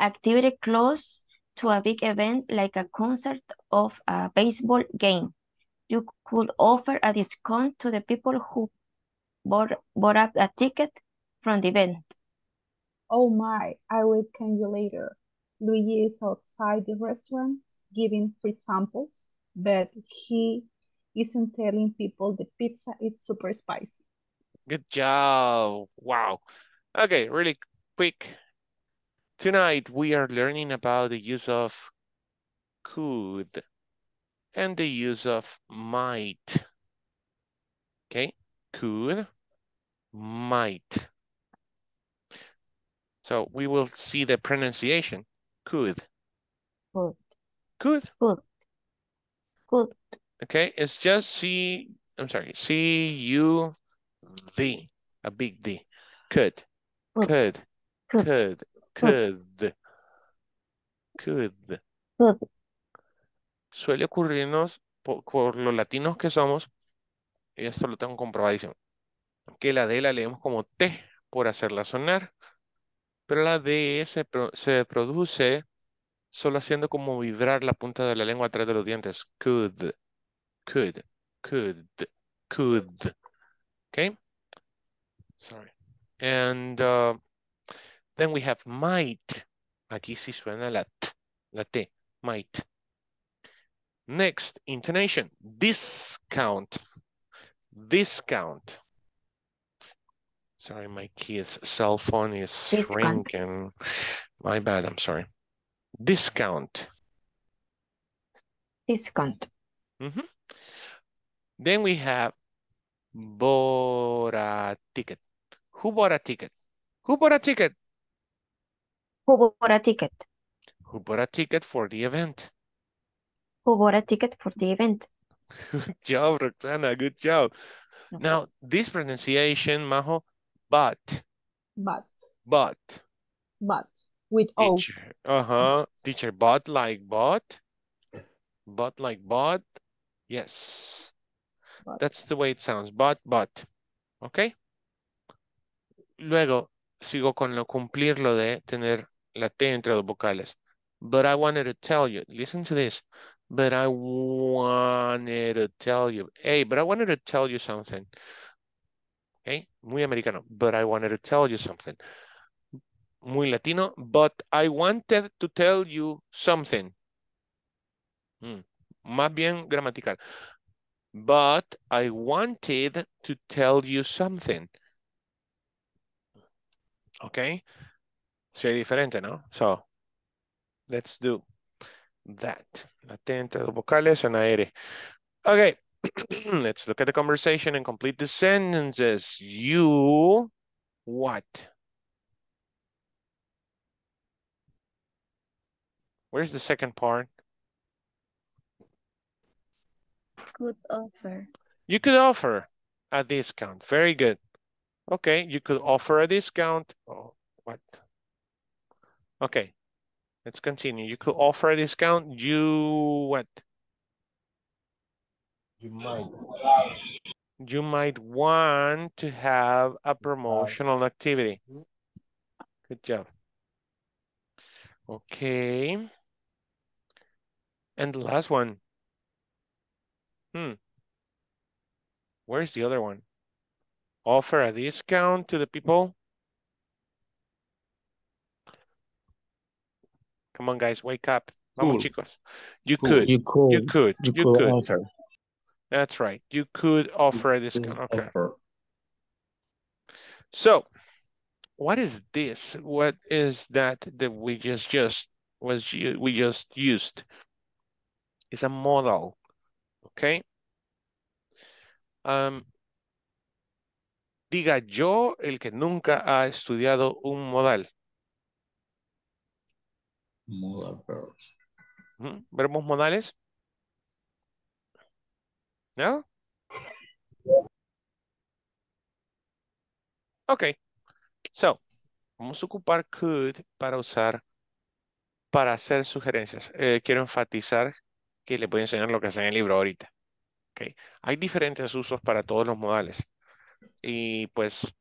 activity close to a big event like a concert of a baseball game. You could offer a discount to the people who bought up a ticket from the event. Oh my, I will tell you later. Luigi is outside the restaurant giving free samples, but he isn't telling people the pizza is super spicy. Good job. Wow. Okay, really quick. Tonight we are learning about the use of could and the use of might. Okay, could, might. So we will see the pronunciation. Could. Could. Could. Could. Could. Okay, it's just C-U-D, a big D. Could. Could. Could. Could. Could. Could. Suele ocurrirnos, por los latinos que somos, y esto lo tengo comprobadísimo, que la D la leemos como T por hacerla sonar, pero la D se produce solo haciendo como vibrar la punta de la lengua atrás de los dientes. Could, could, could, could. Okay? Sorry. And then we have might. Aquí sí suena la T, might. Next, intonation, discount, discount. Sorry, my kid's cell phone is ringing. My bad, I'm sorry. Discount. Discount. Mm-hmm. Then we have bought a ticket. Who bought a ticket? Who bought a ticket? Who bought a ticket? Who bought a ticket for the event? Who bought a ticket for the event? Good job, Roxana. Good job. Okay. Now, this pronunciation, Majo, but. But. But. But. With O. Teacher, uh-huh. Teacher, but like but. But like but. Yes. But. That's the way it sounds. But. Okay. Luego, sigo con cumplir lo de tener la T entre dos vocales. But I wanted to tell you, listen to this. But I wanted to tell you, hey, but I wanted to tell you something. Okay, muy americano, but I wanted to tell you something. Muy latino, but I wanted to tell you something. Más bien gramatical. But I wanted to tell you something. Okay, soy diferente, ¿no? So, let's do that. Atenta, vocales, and aire. Okay, let's look at the conversation and complete the sentences. You, what? Where's the second part? Could offer. You could offer a discount. Very good. Okay, you could offer a discount. Oh, what? Okay, let's continue. You could offer a discount. You what? You might. You might want to have a promotional activity. Good job. Okay. And the last one. Where's the other one? Offer a discount to the people. Come on, guys, wake up. Vamos, chicos. You could. You could. You could. You could offer. That's right. You could offer a discount. Okay. So, what is this? What is that we just used? It's a modal. Okay. Diga yo, el que nunca ha estudiado un modal. Modal verbs. ¿Verbos modales? ¿No? Ok. So, vamos a ocupar could para usar, para hacer sugerencias. Quiero enfatizar que le voy a enseñar lo que hace en el libro ahorita. Okay. Hay diferentes usos para todos los modales. Y pues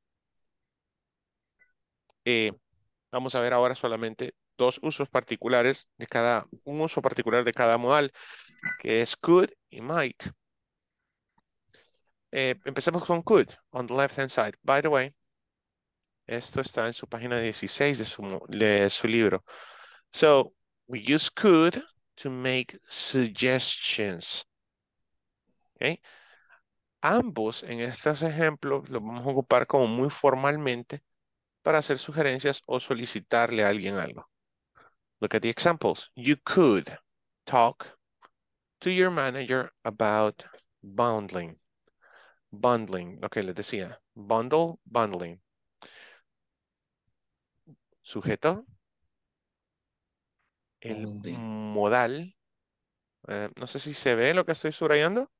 vamos a ver ahora solamente dos usos particulares de cada, un uso particular de cada modal, que es could y might. Empecemos con could, on the left hand side. By the way, esto está en su página 16 de su libro. So, we use could to make suggestions. Okay. Ambos en estos ejemplos los vamos a ocupar como muy formalmente para hacer sugerencias o solicitarle a alguien algo. Look at the examples. You could talk to your manager about bundling. Bundling, lo que les decía. Bundle, bundling. Sujeto. El modal. No sé si se ve lo que estoy subrayando.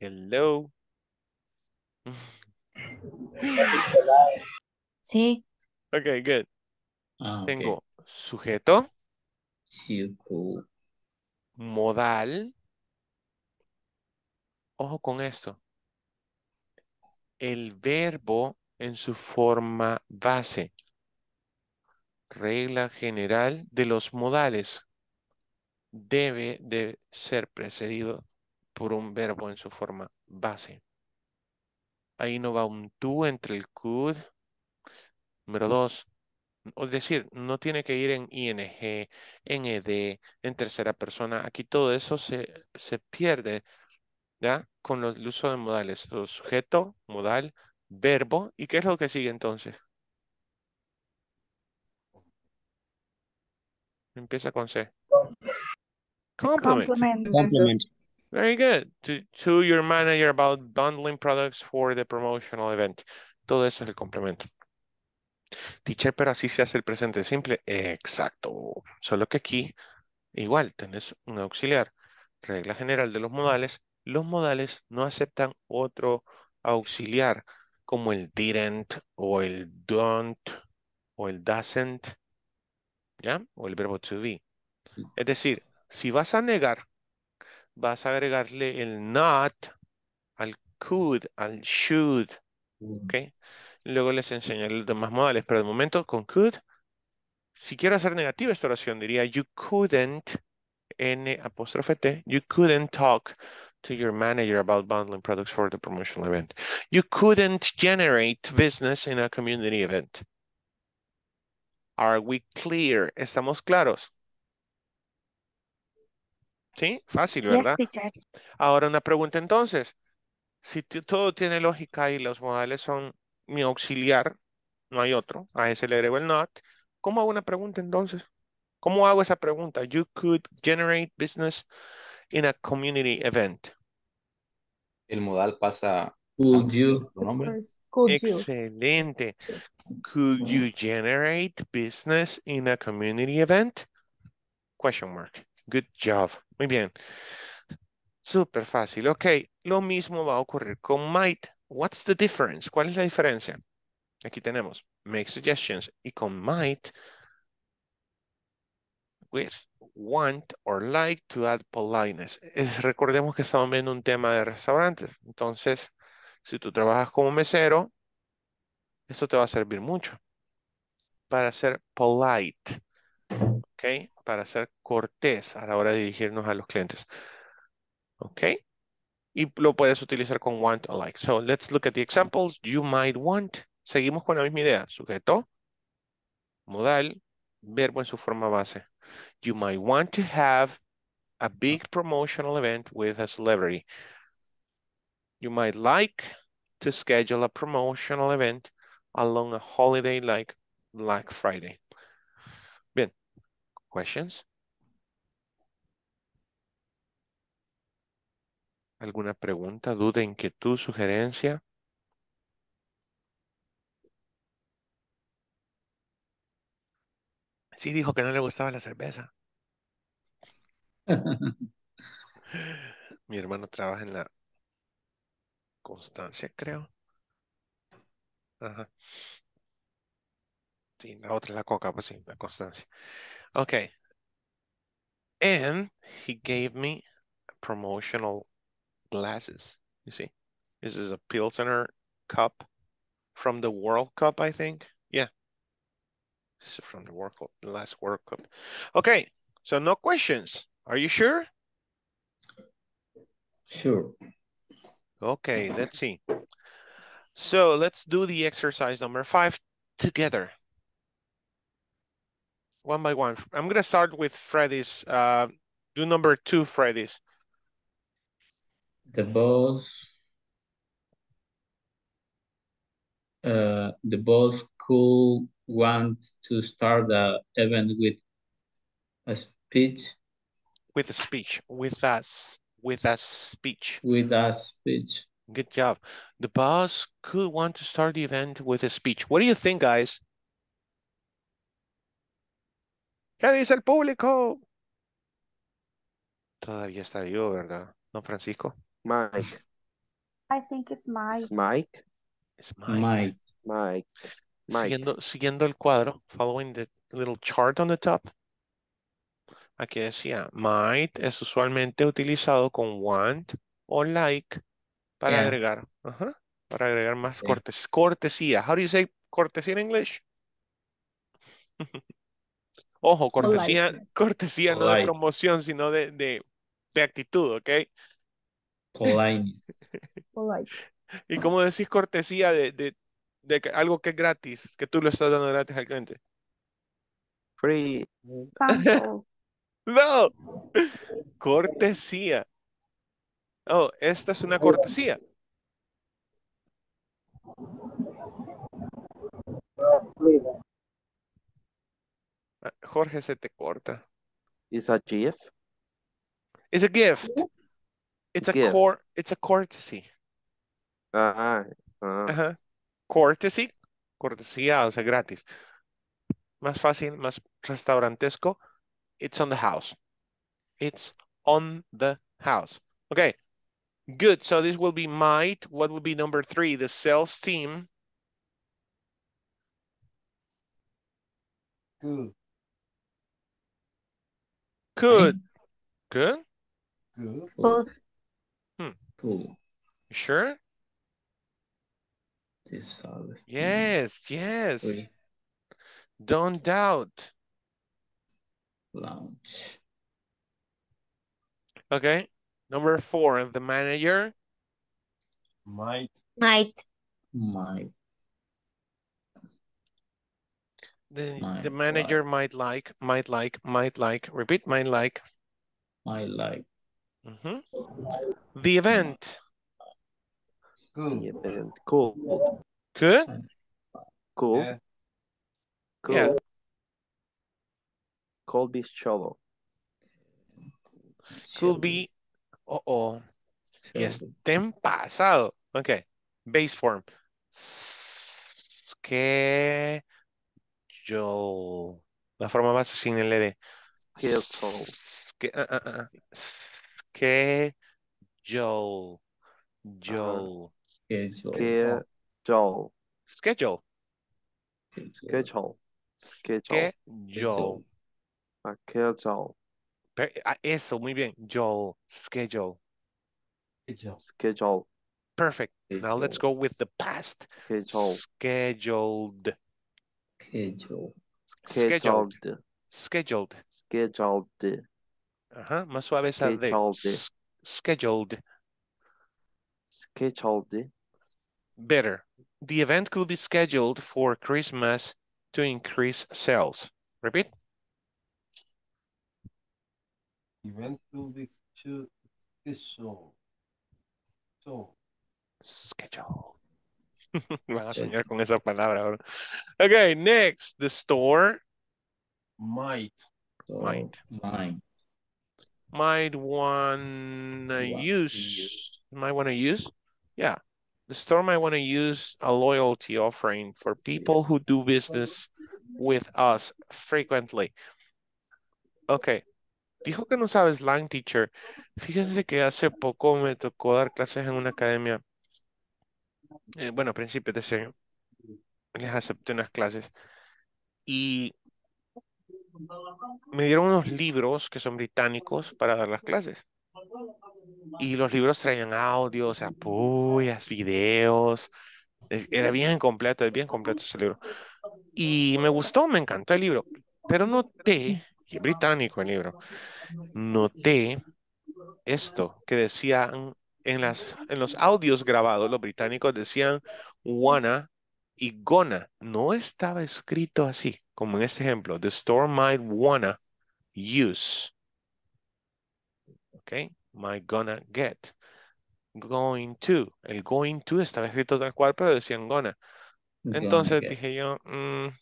Hello. Sí. Okay, good. Okay. Tengo sujeto. Sujeto. Modal. Ojo con esto. El verbo en su forma base. Regla general de los modales. Debe de ser precedido por un verbo en su forma base. Ahí no va un tú entre el could. Número dos. Es decir, no tiene que ir en ing, en ed, en tercera persona. Aquí todo eso se pierde, ¿ya? Con el uso de modales. Sujeto, modal, verbo. ¿Y qué es lo que sigue entonces? Empieza con C. Complement. Very good. To your manager about bundling products for the promotional event. Todo eso es el complemento. Teacher, pero así se hace el presente simple. Exacto. Solo que aquí, igual, tenés un auxiliar. Regla general de los modales. Los modales no aceptan otro auxiliar, como el didn't, o el don't, o el doesn't, ¿ya? O el verbo to be. Es decir, si vas a negar, vas a agregarle el not, al could, al should, ¿ok? Luego les enseñaré los demás modales, pero de momento con could, si quiero hacer negativa esta oración, diría you couldn't, N', you couldn't talk to your manager about bundling products for the promotional event. You couldn't generate business in a community event. Are we clear? ¿Estamos claros? ¿Sí? Fácil, ¿verdad? Yes, ahora una pregunta entonces. Si todo tiene lógica y los modales son mi auxiliar, no hay otro, a ese le agrego el not, ¿cómo hago una pregunta entonces? ¿Cómo hago esa pregunta? You could generate business in a community event. El modal pasa... Could you... Could excelente. You. Could you generate business in a community event? Question mark. Good job. Muy bien. Súper fácil. Ok. Lo mismo va a ocurrir con might. What's the difference? ¿Cuál es la diferencia? Aquí tenemos make suggestions. Y con might... with want or like to add politeness. Recordemos que estamos viendo un tema de restaurantes. Entonces, si tú trabajas como mesero, esto te va a servir mucho para ser polite, ¿ok? Para ser cortés a la hora de dirigirnos a los clientes, ¿ok? Y lo puedes utilizar con want or like. So, let's look at the examples. You might want. Seguimos con la misma idea. Sujeto, modal, verbo en su forma base. You might want to have a big promotional event with a celebrity. You might like to schedule a promotional event along a holiday like Black Friday. Bien, questions? ¿Alguna pregunta, duda, inquietud, sugerencia? Sí dijo que no le gustaba la cerveza. Mi hermano trabaja en la Constancia, creo. Ajá. Sí, la otra es la Coca, pues sí, la Constancia. Okay. And he gave me promotional glasses. You see? This is a Pilsner cup from the World Cup, I think. Yeah. This is from the World Cup, the last World Cup. Okay, so no questions. Are you sure? Sure. Okay, let's see. So let's do the exercise number 5 together. One by one. I'm going to start with Freddy's. Do number 2, Freddy's. The boss could want to start the event with a speech. With a speech. With a speech. Good job. The boss could want to start the event with a speech. What do you think, guys? ¿Qué dice el público? Todavía está vivo, ¿verdad? ¿No, Francisco? Mike. I think it's Mike. It's Mike. It's Mike. Mike. Mike. Mike. Siguiendo el cuadro, following the little chart on the top. Aquí decía, might es usualmente utilizado con want o like para agregar. Uh-huh, para agregar más cortesía. How do you say cortesía en English? Ojo, cortesía no de promoción, sino de actitud, ¿ok? Politeness. ¿Y cómo decís cortesía de algo que es gratis, que tú lo estás dando gratis al cliente? Free. No. Cortesía. Oh, esta es una cortesía. Jorge, se te corta. It's a gift. It's a gift. It's a courtesy. Ajá. Ajá. Courtesy, cortesía, o sea, gratis. Más fácil, más restaurantesco. It's on the house. It's on the house. Okay, good. So this will be might. What will be number 3? The sales team. Cool. Sure? This yes, yes. Three. Don't doubt. Lounge. Okay. Number 4, the manager. Might. The manager might like. Repeat, might like. Mm-hmm. The event. Cool. Yeah. Cool. Yeah. Could be shallow. Could be, uh-oh. Yes, ten pasado. Okay. Base form. Schedule. La forma base sin el L. Schedule. Schedule. Eso, muy bien. Schedule. Perfect. Now let's go with the past. Scheduled. Ajá, más suave esa de. Scheduled. Better. The event could be scheduled for Christmas to increase sales. Repeat. Event could be scheduled. Van a soñar con esa palabra ahora. Okay, next, the store. Might want to use. Yeah. The store might want to use a loyalty offering for people who do business with us frequently. Okay. Dijo que no sabe slang, teacher. Fíjense que hace poco me tocó dar clases en una academia. Bueno, a principios de ese año. Les acepté unas clases. Y me dieron unos libros que son británicos para dar las clases. Y los libros traían audios, ampollas, videos. Era bien completo ese libro. Y me gustó, me encantó el libro. Pero noté, y es británico el libro, noté esto que decían en los audios grabados, los británicos decían wanna y gonna. No estaba escrito así, como en este ejemplo. The store might wanna use. Ok. My gonna get. Going to. El going to estaba escrito tal cual, pero decían gonna. Entonces dije yo,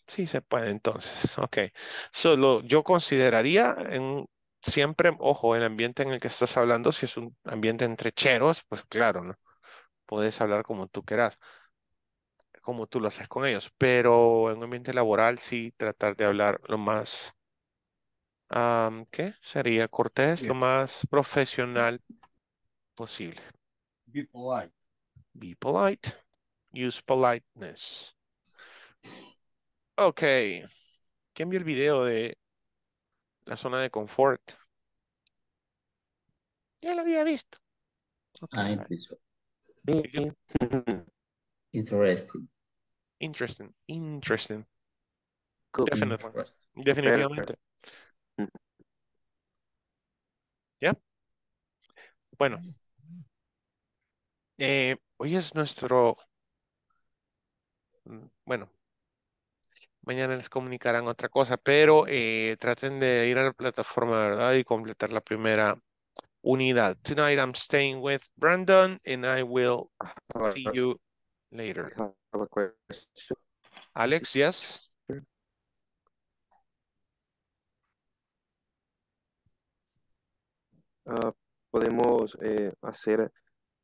sí se puede entonces. Ok. Solo yo consideraría siempre, ojo, el ambiente en el que estás hablando, si es un ambiente entre cheros, pues claro, ¿no? Puedes hablar como tú quieras, como tú lo haces con ellos. Pero en un ambiente laboral sí tratar de hablar lo más... ¿qué? Sería cortés, lo más profesional posible. Be polite. Use politeness. Ok. ¿Quién vio el video de la zona de confort? Ya lo había visto. Okay. Interesting. Definitivamente. ¿Ya? Bueno, hoy es nuestro, bueno, mañana les comunicarán otra cosa, pero traten de ir a la plataforma, ¿verdad? Y completar la primera unidad. Tonight I'm staying with Brandon and I will see you later. Alex, yes? Podemos hacer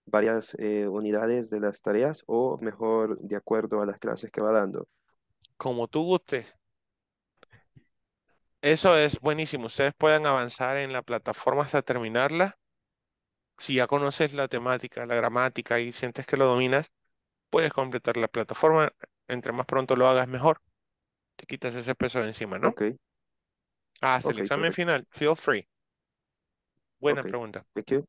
varias unidades de las tareas o mejor de acuerdo a las clases que va dando. Como tú guste. Eso es buenísimo. Ustedes pueden avanzar en la plataforma hasta terminarla. Si ya conoces la temática, la gramática y sientes que lo dominas, puedes completar la plataforma. Entre más pronto lo hagas, mejor. Te quitas ese peso de encima, ¿no? Ok. Hasta el examen final. Feel free. Buena pregunta. Thank you.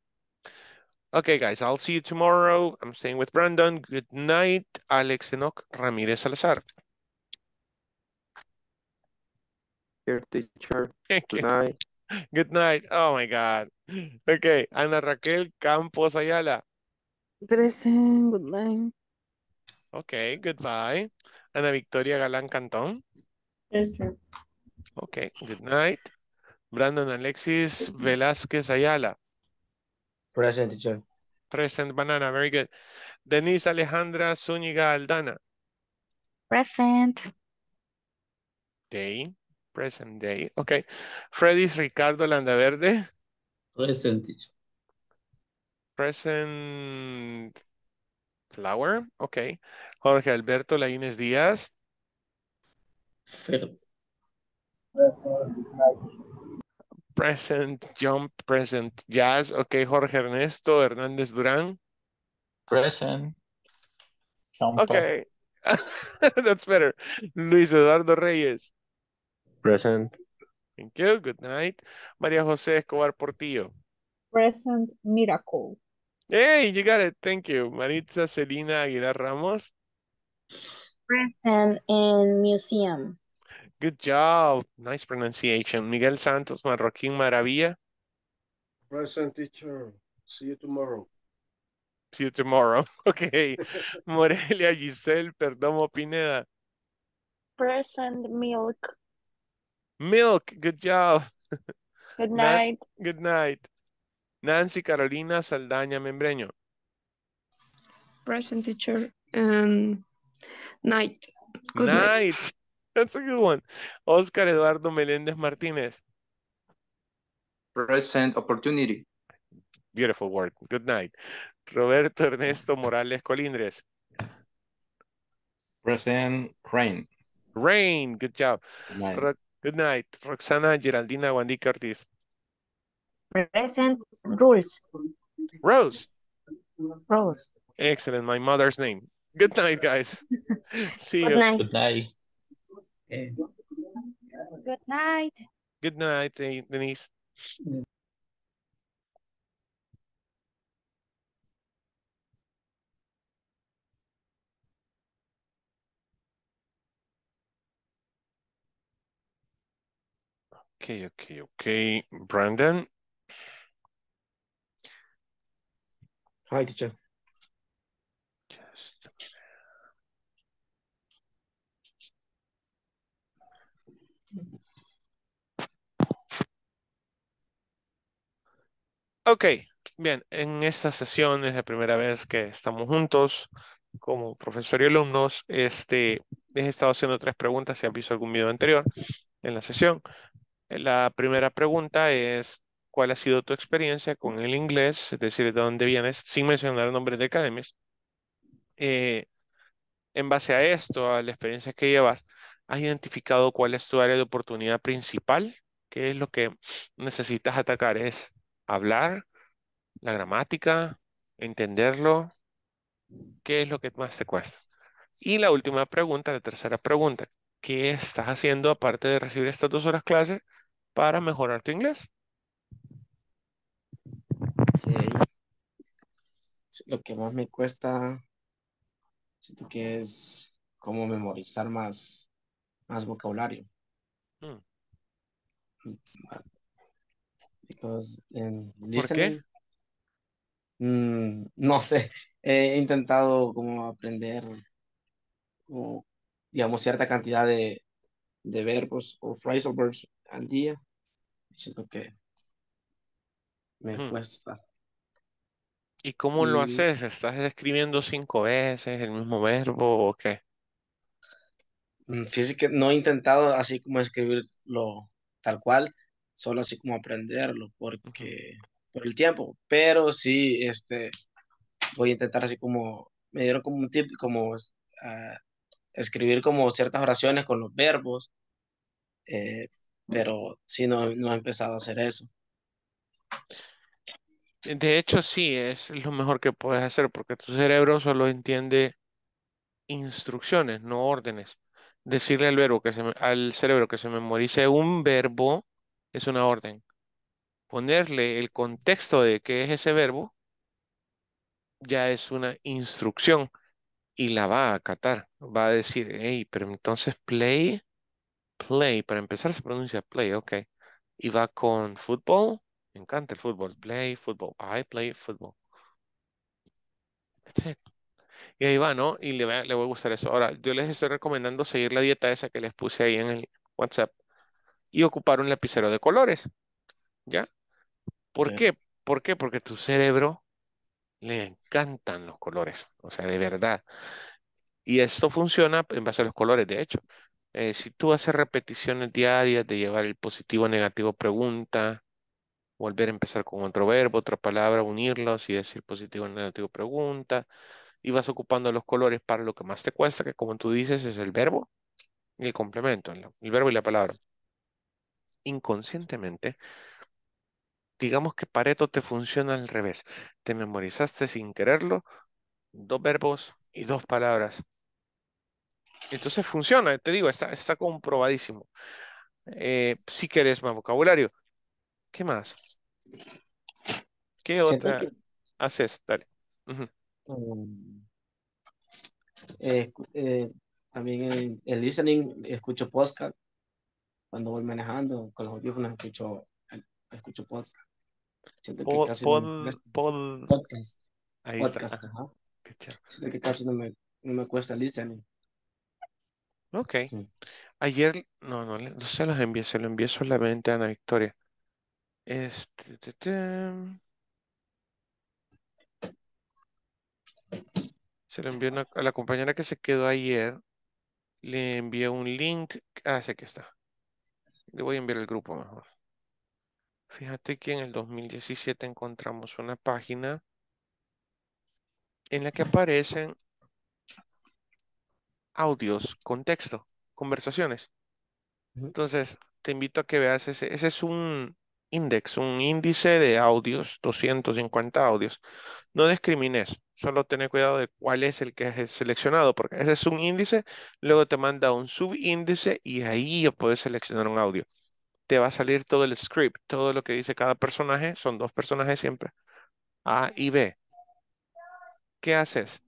Okay, guys, I'll see you tomorrow. I'm staying with Brandon. Good night, Alex Enoch Ramirez Salazar. Dear teacher, good night. Good night. Oh, my God. Okay, Ana Raquel Campos Ayala. Present, good night. Okay, goodbye. Ana Victoria Galán Cantón. Present. Okay, good night. Brandon Alexis Velázquez Ayala. Present, teacher. Present, banana. Very good. Denise Alejandra Zúñiga Aldana. Present. Day. Present day. Okay. Fredis Ricardo Landaverde. Present, teacher. Present flower. Okay. Jorge Alberto Laínez Díaz. First. Present, jump, present, jazz. Okay, Jorge Ernesto Hernández Durán. Present. Jump. Okay. That's better. Luis Eduardo Reyes. Present. Thank you. Good night. Maria Jose Escobar Portillo. Present, miracle. Hey, you got it. Thank you. Maritza Celina Aguilar Ramos. Present in museum. Good job. Nice pronunciation. Miguel Santos Marroquín Maravilla. Present, teacher. See you tomorrow. See you tomorrow. Okay. Morelia Giselle Perdomo Pineda. Present, milk. Milk. Good job. Good night. Good night. Nancy Carolina Saldaña Membreño. Present, teacher. And night. Good night. Night. That's a good one. Oscar Eduardo Meléndez Martínez. Present, opportunity. Beautiful word. Good night. Roberto Ernesto Morales Colindres. Present, rain. Rain. Good job. Good night. Good night. Roxana Geraldina Guandique Cortés. Present, rules. Rose. Rose. Excellent. My mother's name. Good night, guys. See you. Good night. Good night. Good night. Good night, Denise. Okay. Brandon. Hi, teacher. Ok, bien, en esta sesión es la primera vez que estamos juntos como profesor y alumnos. He estado haciendo tres preguntas, si han visto algún video anterior en la sesión. La primera pregunta es, ¿cuál ha sido tu experiencia con el inglés? Es decir, ¿de dónde vienes? Sin mencionar nombres de academias. En base a esto, a la experiencia que llevas, ¿has identificado cuál es tu área de oportunidad principal? ¿Qué es lo que necesitas atacar? ¿Es hablar, la gramática, entenderlo? ¿Qué es lo que más te cuesta? Y la última pregunta, la tercera pregunta, ¿qué estás haciendo aparte de recibir estas 2 horas clases para mejorar tu inglés? Lo que más me cuesta, siento que es cómo memorizar más vocabulario. Because listening, no sé, he intentado como aprender, como, digamos, cierta cantidad de verbos o phrasal verbs al día. Siento que me cuesta. ¿Y cómo lo haces? ¿Estás escribiendo 5 veces el mismo verbo o qué? Fíjate que no he intentado así como escribirlo tal cual, solo así como aprenderlo porque por el tiempo, pero sí voy a intentar, así como me dieron como un tip, como escribir como ciertas oraciones con los verbos, pero sí no he empezado a hacer eso. De hecho sí, es lo mejor que puedes hacer porque tu cerebro solo entiende instrucciones, no órdenes. Decirle al cerebro que se memorice un verbo es una orden. Ponerle el contexto de qué es ese verbo ya es una instrucción y la va a acatar. Va a decir, hey, pero entonces play, para empezar se pronuncia play, ok. Y va con fútbol, me encanta el fútbol, play, fútbol, I play, fútbol. That's it. Y ahí va, ¿no? Y le va a gustar eso. Ahora, yo les estoy recomendando seguir la dieta esa que les puse ahí en el WhatsApp y ocupar un lapicero de colores, ¿ya? ¿Por qué? ¿Por qué? Porque tu cerebro le encantan los colores, o sea, de verdad. Y esto funciona en base a los colores, de hecho. Si tú haces repeticiones diarias de llevar el positivo, negativo, pregunta, volver a empezar con otro verbo, otra palabra, unirlos y decir positivo, negativo, pregunta, y vas ocupando los colores para lo que más te cuesta, que como tú dices es el verbo y el complemento, el verbo y la palabra. Inconscientemente, digamos que Pareto te funciona al revés. Te memorizaste sin quererlo 2 verbos y 2 palabras. Entonces funciona, te digo, está comprobadísimo. Si querés más vocabulario. ¿Qué más? ¿Qué otra haces? Dale. También el listening, escucho podcast. Cuando voy manejando, con los audífonos escucho podcast. Siento que casi podcast. Ahí podcast, está. Ajá. Qué chévere. Siento que casi no me cuesta listening. Ok. Ayer, no se los envié, se lo envié solamente a Ana Victoria. Se lo envié a la compañera que se quedó ayer. Le envié un link. Ah, sí, aquí está. Le voy a enviar el grupo mejor. Fíjate que en el 2017 encontramos una página en la que aparecen audios con texto, conversaciones. Entonces, te invito a que veas ese es un index, un índice de audios, 250 audios. No discrimines, solo ten cuidado de cuál es el que es seleccionado, porque ese es un índice, luego te manda un subíndice y ahí puedes seleccionar un audio. Te va a salir todo el script, todo lo que dice cada personaje, son 2 personajes siempre, A y B. ¿Qué haces?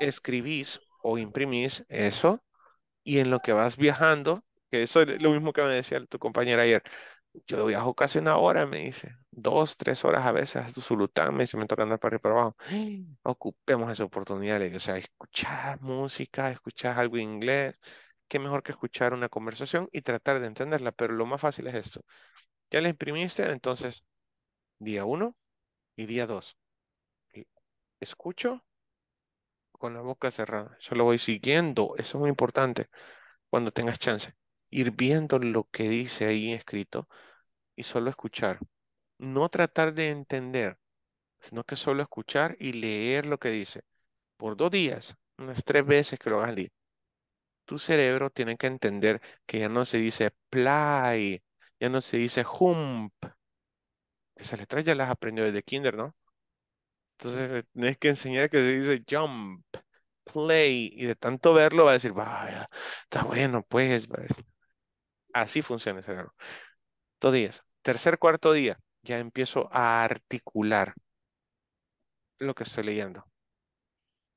Escribís o imprimís eso, y en lo que vas viajando, que eso es lo mismo que me decía tu compañera ayer, yo viajo casi 1 hora, me dice, 2, 3 horas a veces hasta Zulután, me dice, me toca andar para arriba para abajo. Ocupemos esa oportunidad, o sea, escuchar música, escuchar algo en inglés, qué mejor que escuchar una conversación y tratar de entenderla, pero lo más fácil es esto. Ya la imprimiste, entonces, día 1 y día 2. Escucho con la boca cerrada, yo lo voy siguiendo, eso es muy importante cuando tengas chance, ir viendo lo que dice ahí escrito y solo escuchar, no tratar de entender, sino que solo escuchar y leer lo que dice, por 2 días, unas 3 veces que lo hagas al día. Tu cerebro tiene que entender que ya no se dice play, ya no se dice hump, esas letras ya las aprendió desde kinder, ¿no? Entonces tienes que enseñar que se dice jump, play, y de tanto verlo va a decir, vaya, está bueno, pues. Así funciona el cerebro. 2 días. Tercer, cuarto día, ya empiezo a articular lo que estoy leyendo.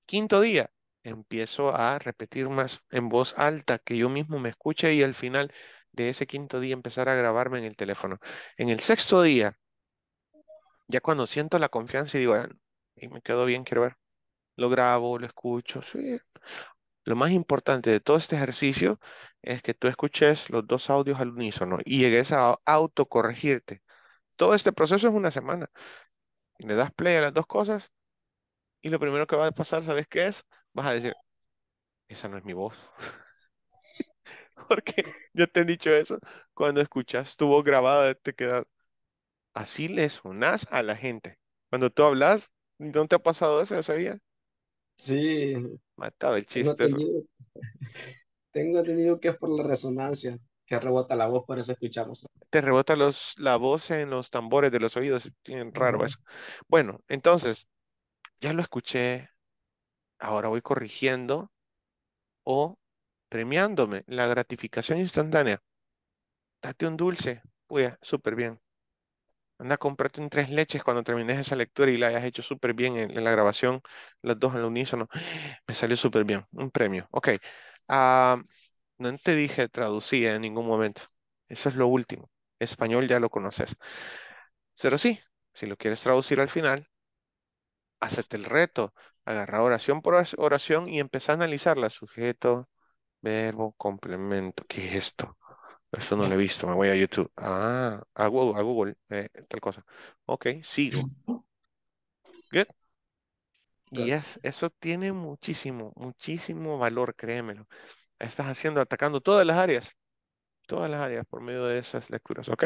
5º día, empiezo a repetir más en voz alta, que yo mismo me escuche y al final de ese 5º día empezar a grabarme en el teléfono. En el 6º día, ya cuando siento la confianza y digo, y me quedo bien, quiero ver. Lo grabo, lo escucho. Sí. Lo más importante de todo este ejercicio es que tú escuches los 2 audios al unísono y llegues a autocorregirte. Todo este proceso es 1 semana. Le das play a las 2 cosas y lo primero que va a pasar, ¿sabes qué es? Vas a decir, esa no es mi voz. Porque ya te han dicho eso. Cuando escuchas tu voz grabada, te quedas. Así le sonás a la gente. Cuando tú hablas, ¿no te ha pasado eso? ¿Ya sabías? Sí. Mataba el chiste. Tengo entendido que es por la resonancia que rebota la voz, por eso escuchamos. Te rebota la voz en los tambores de los oídos. Raro eso. Bueno, entonces, ya lo escuché. Ahora voy corrigiendo o premiándome. La gratificación instantánea. Date un dulce. Uy, súper bien. Anda, comprate un tres leches cuando termines esa lectura y la hayas hecho súper bien en la grabación, las dos al unísono. Me salió súper bien, un premio. Ok, no te dije traducía en ningún momento. Eso es lo último. Español ya lo conoces. Pero sí, si lo quieres traducir al final, hacete el reto. Agarra oración por oración y empezá a analizarla. Sujeto, verbo, complemento. ¿Qué es esto? Eso no lo he visto, me voy a YouTube. Ah, a Google, tal cosa. Ok, sigo. Good. Y eso tiene muchísimo, muchísimo valor, créemelo. Estás haciendo, atacando todas las áreas por medio de esas lecturas, ¿ok?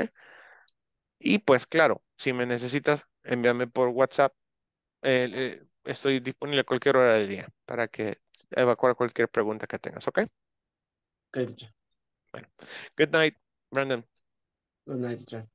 Y pues claro, si me necesitas, envíame por WhatsApp. Estoy disponible a cualquier hora del día para que evacuar cualquier pregunta que tengas, ¿ok? Ok, teacher. Bueno. Good night, Brandon. Good night, teacher.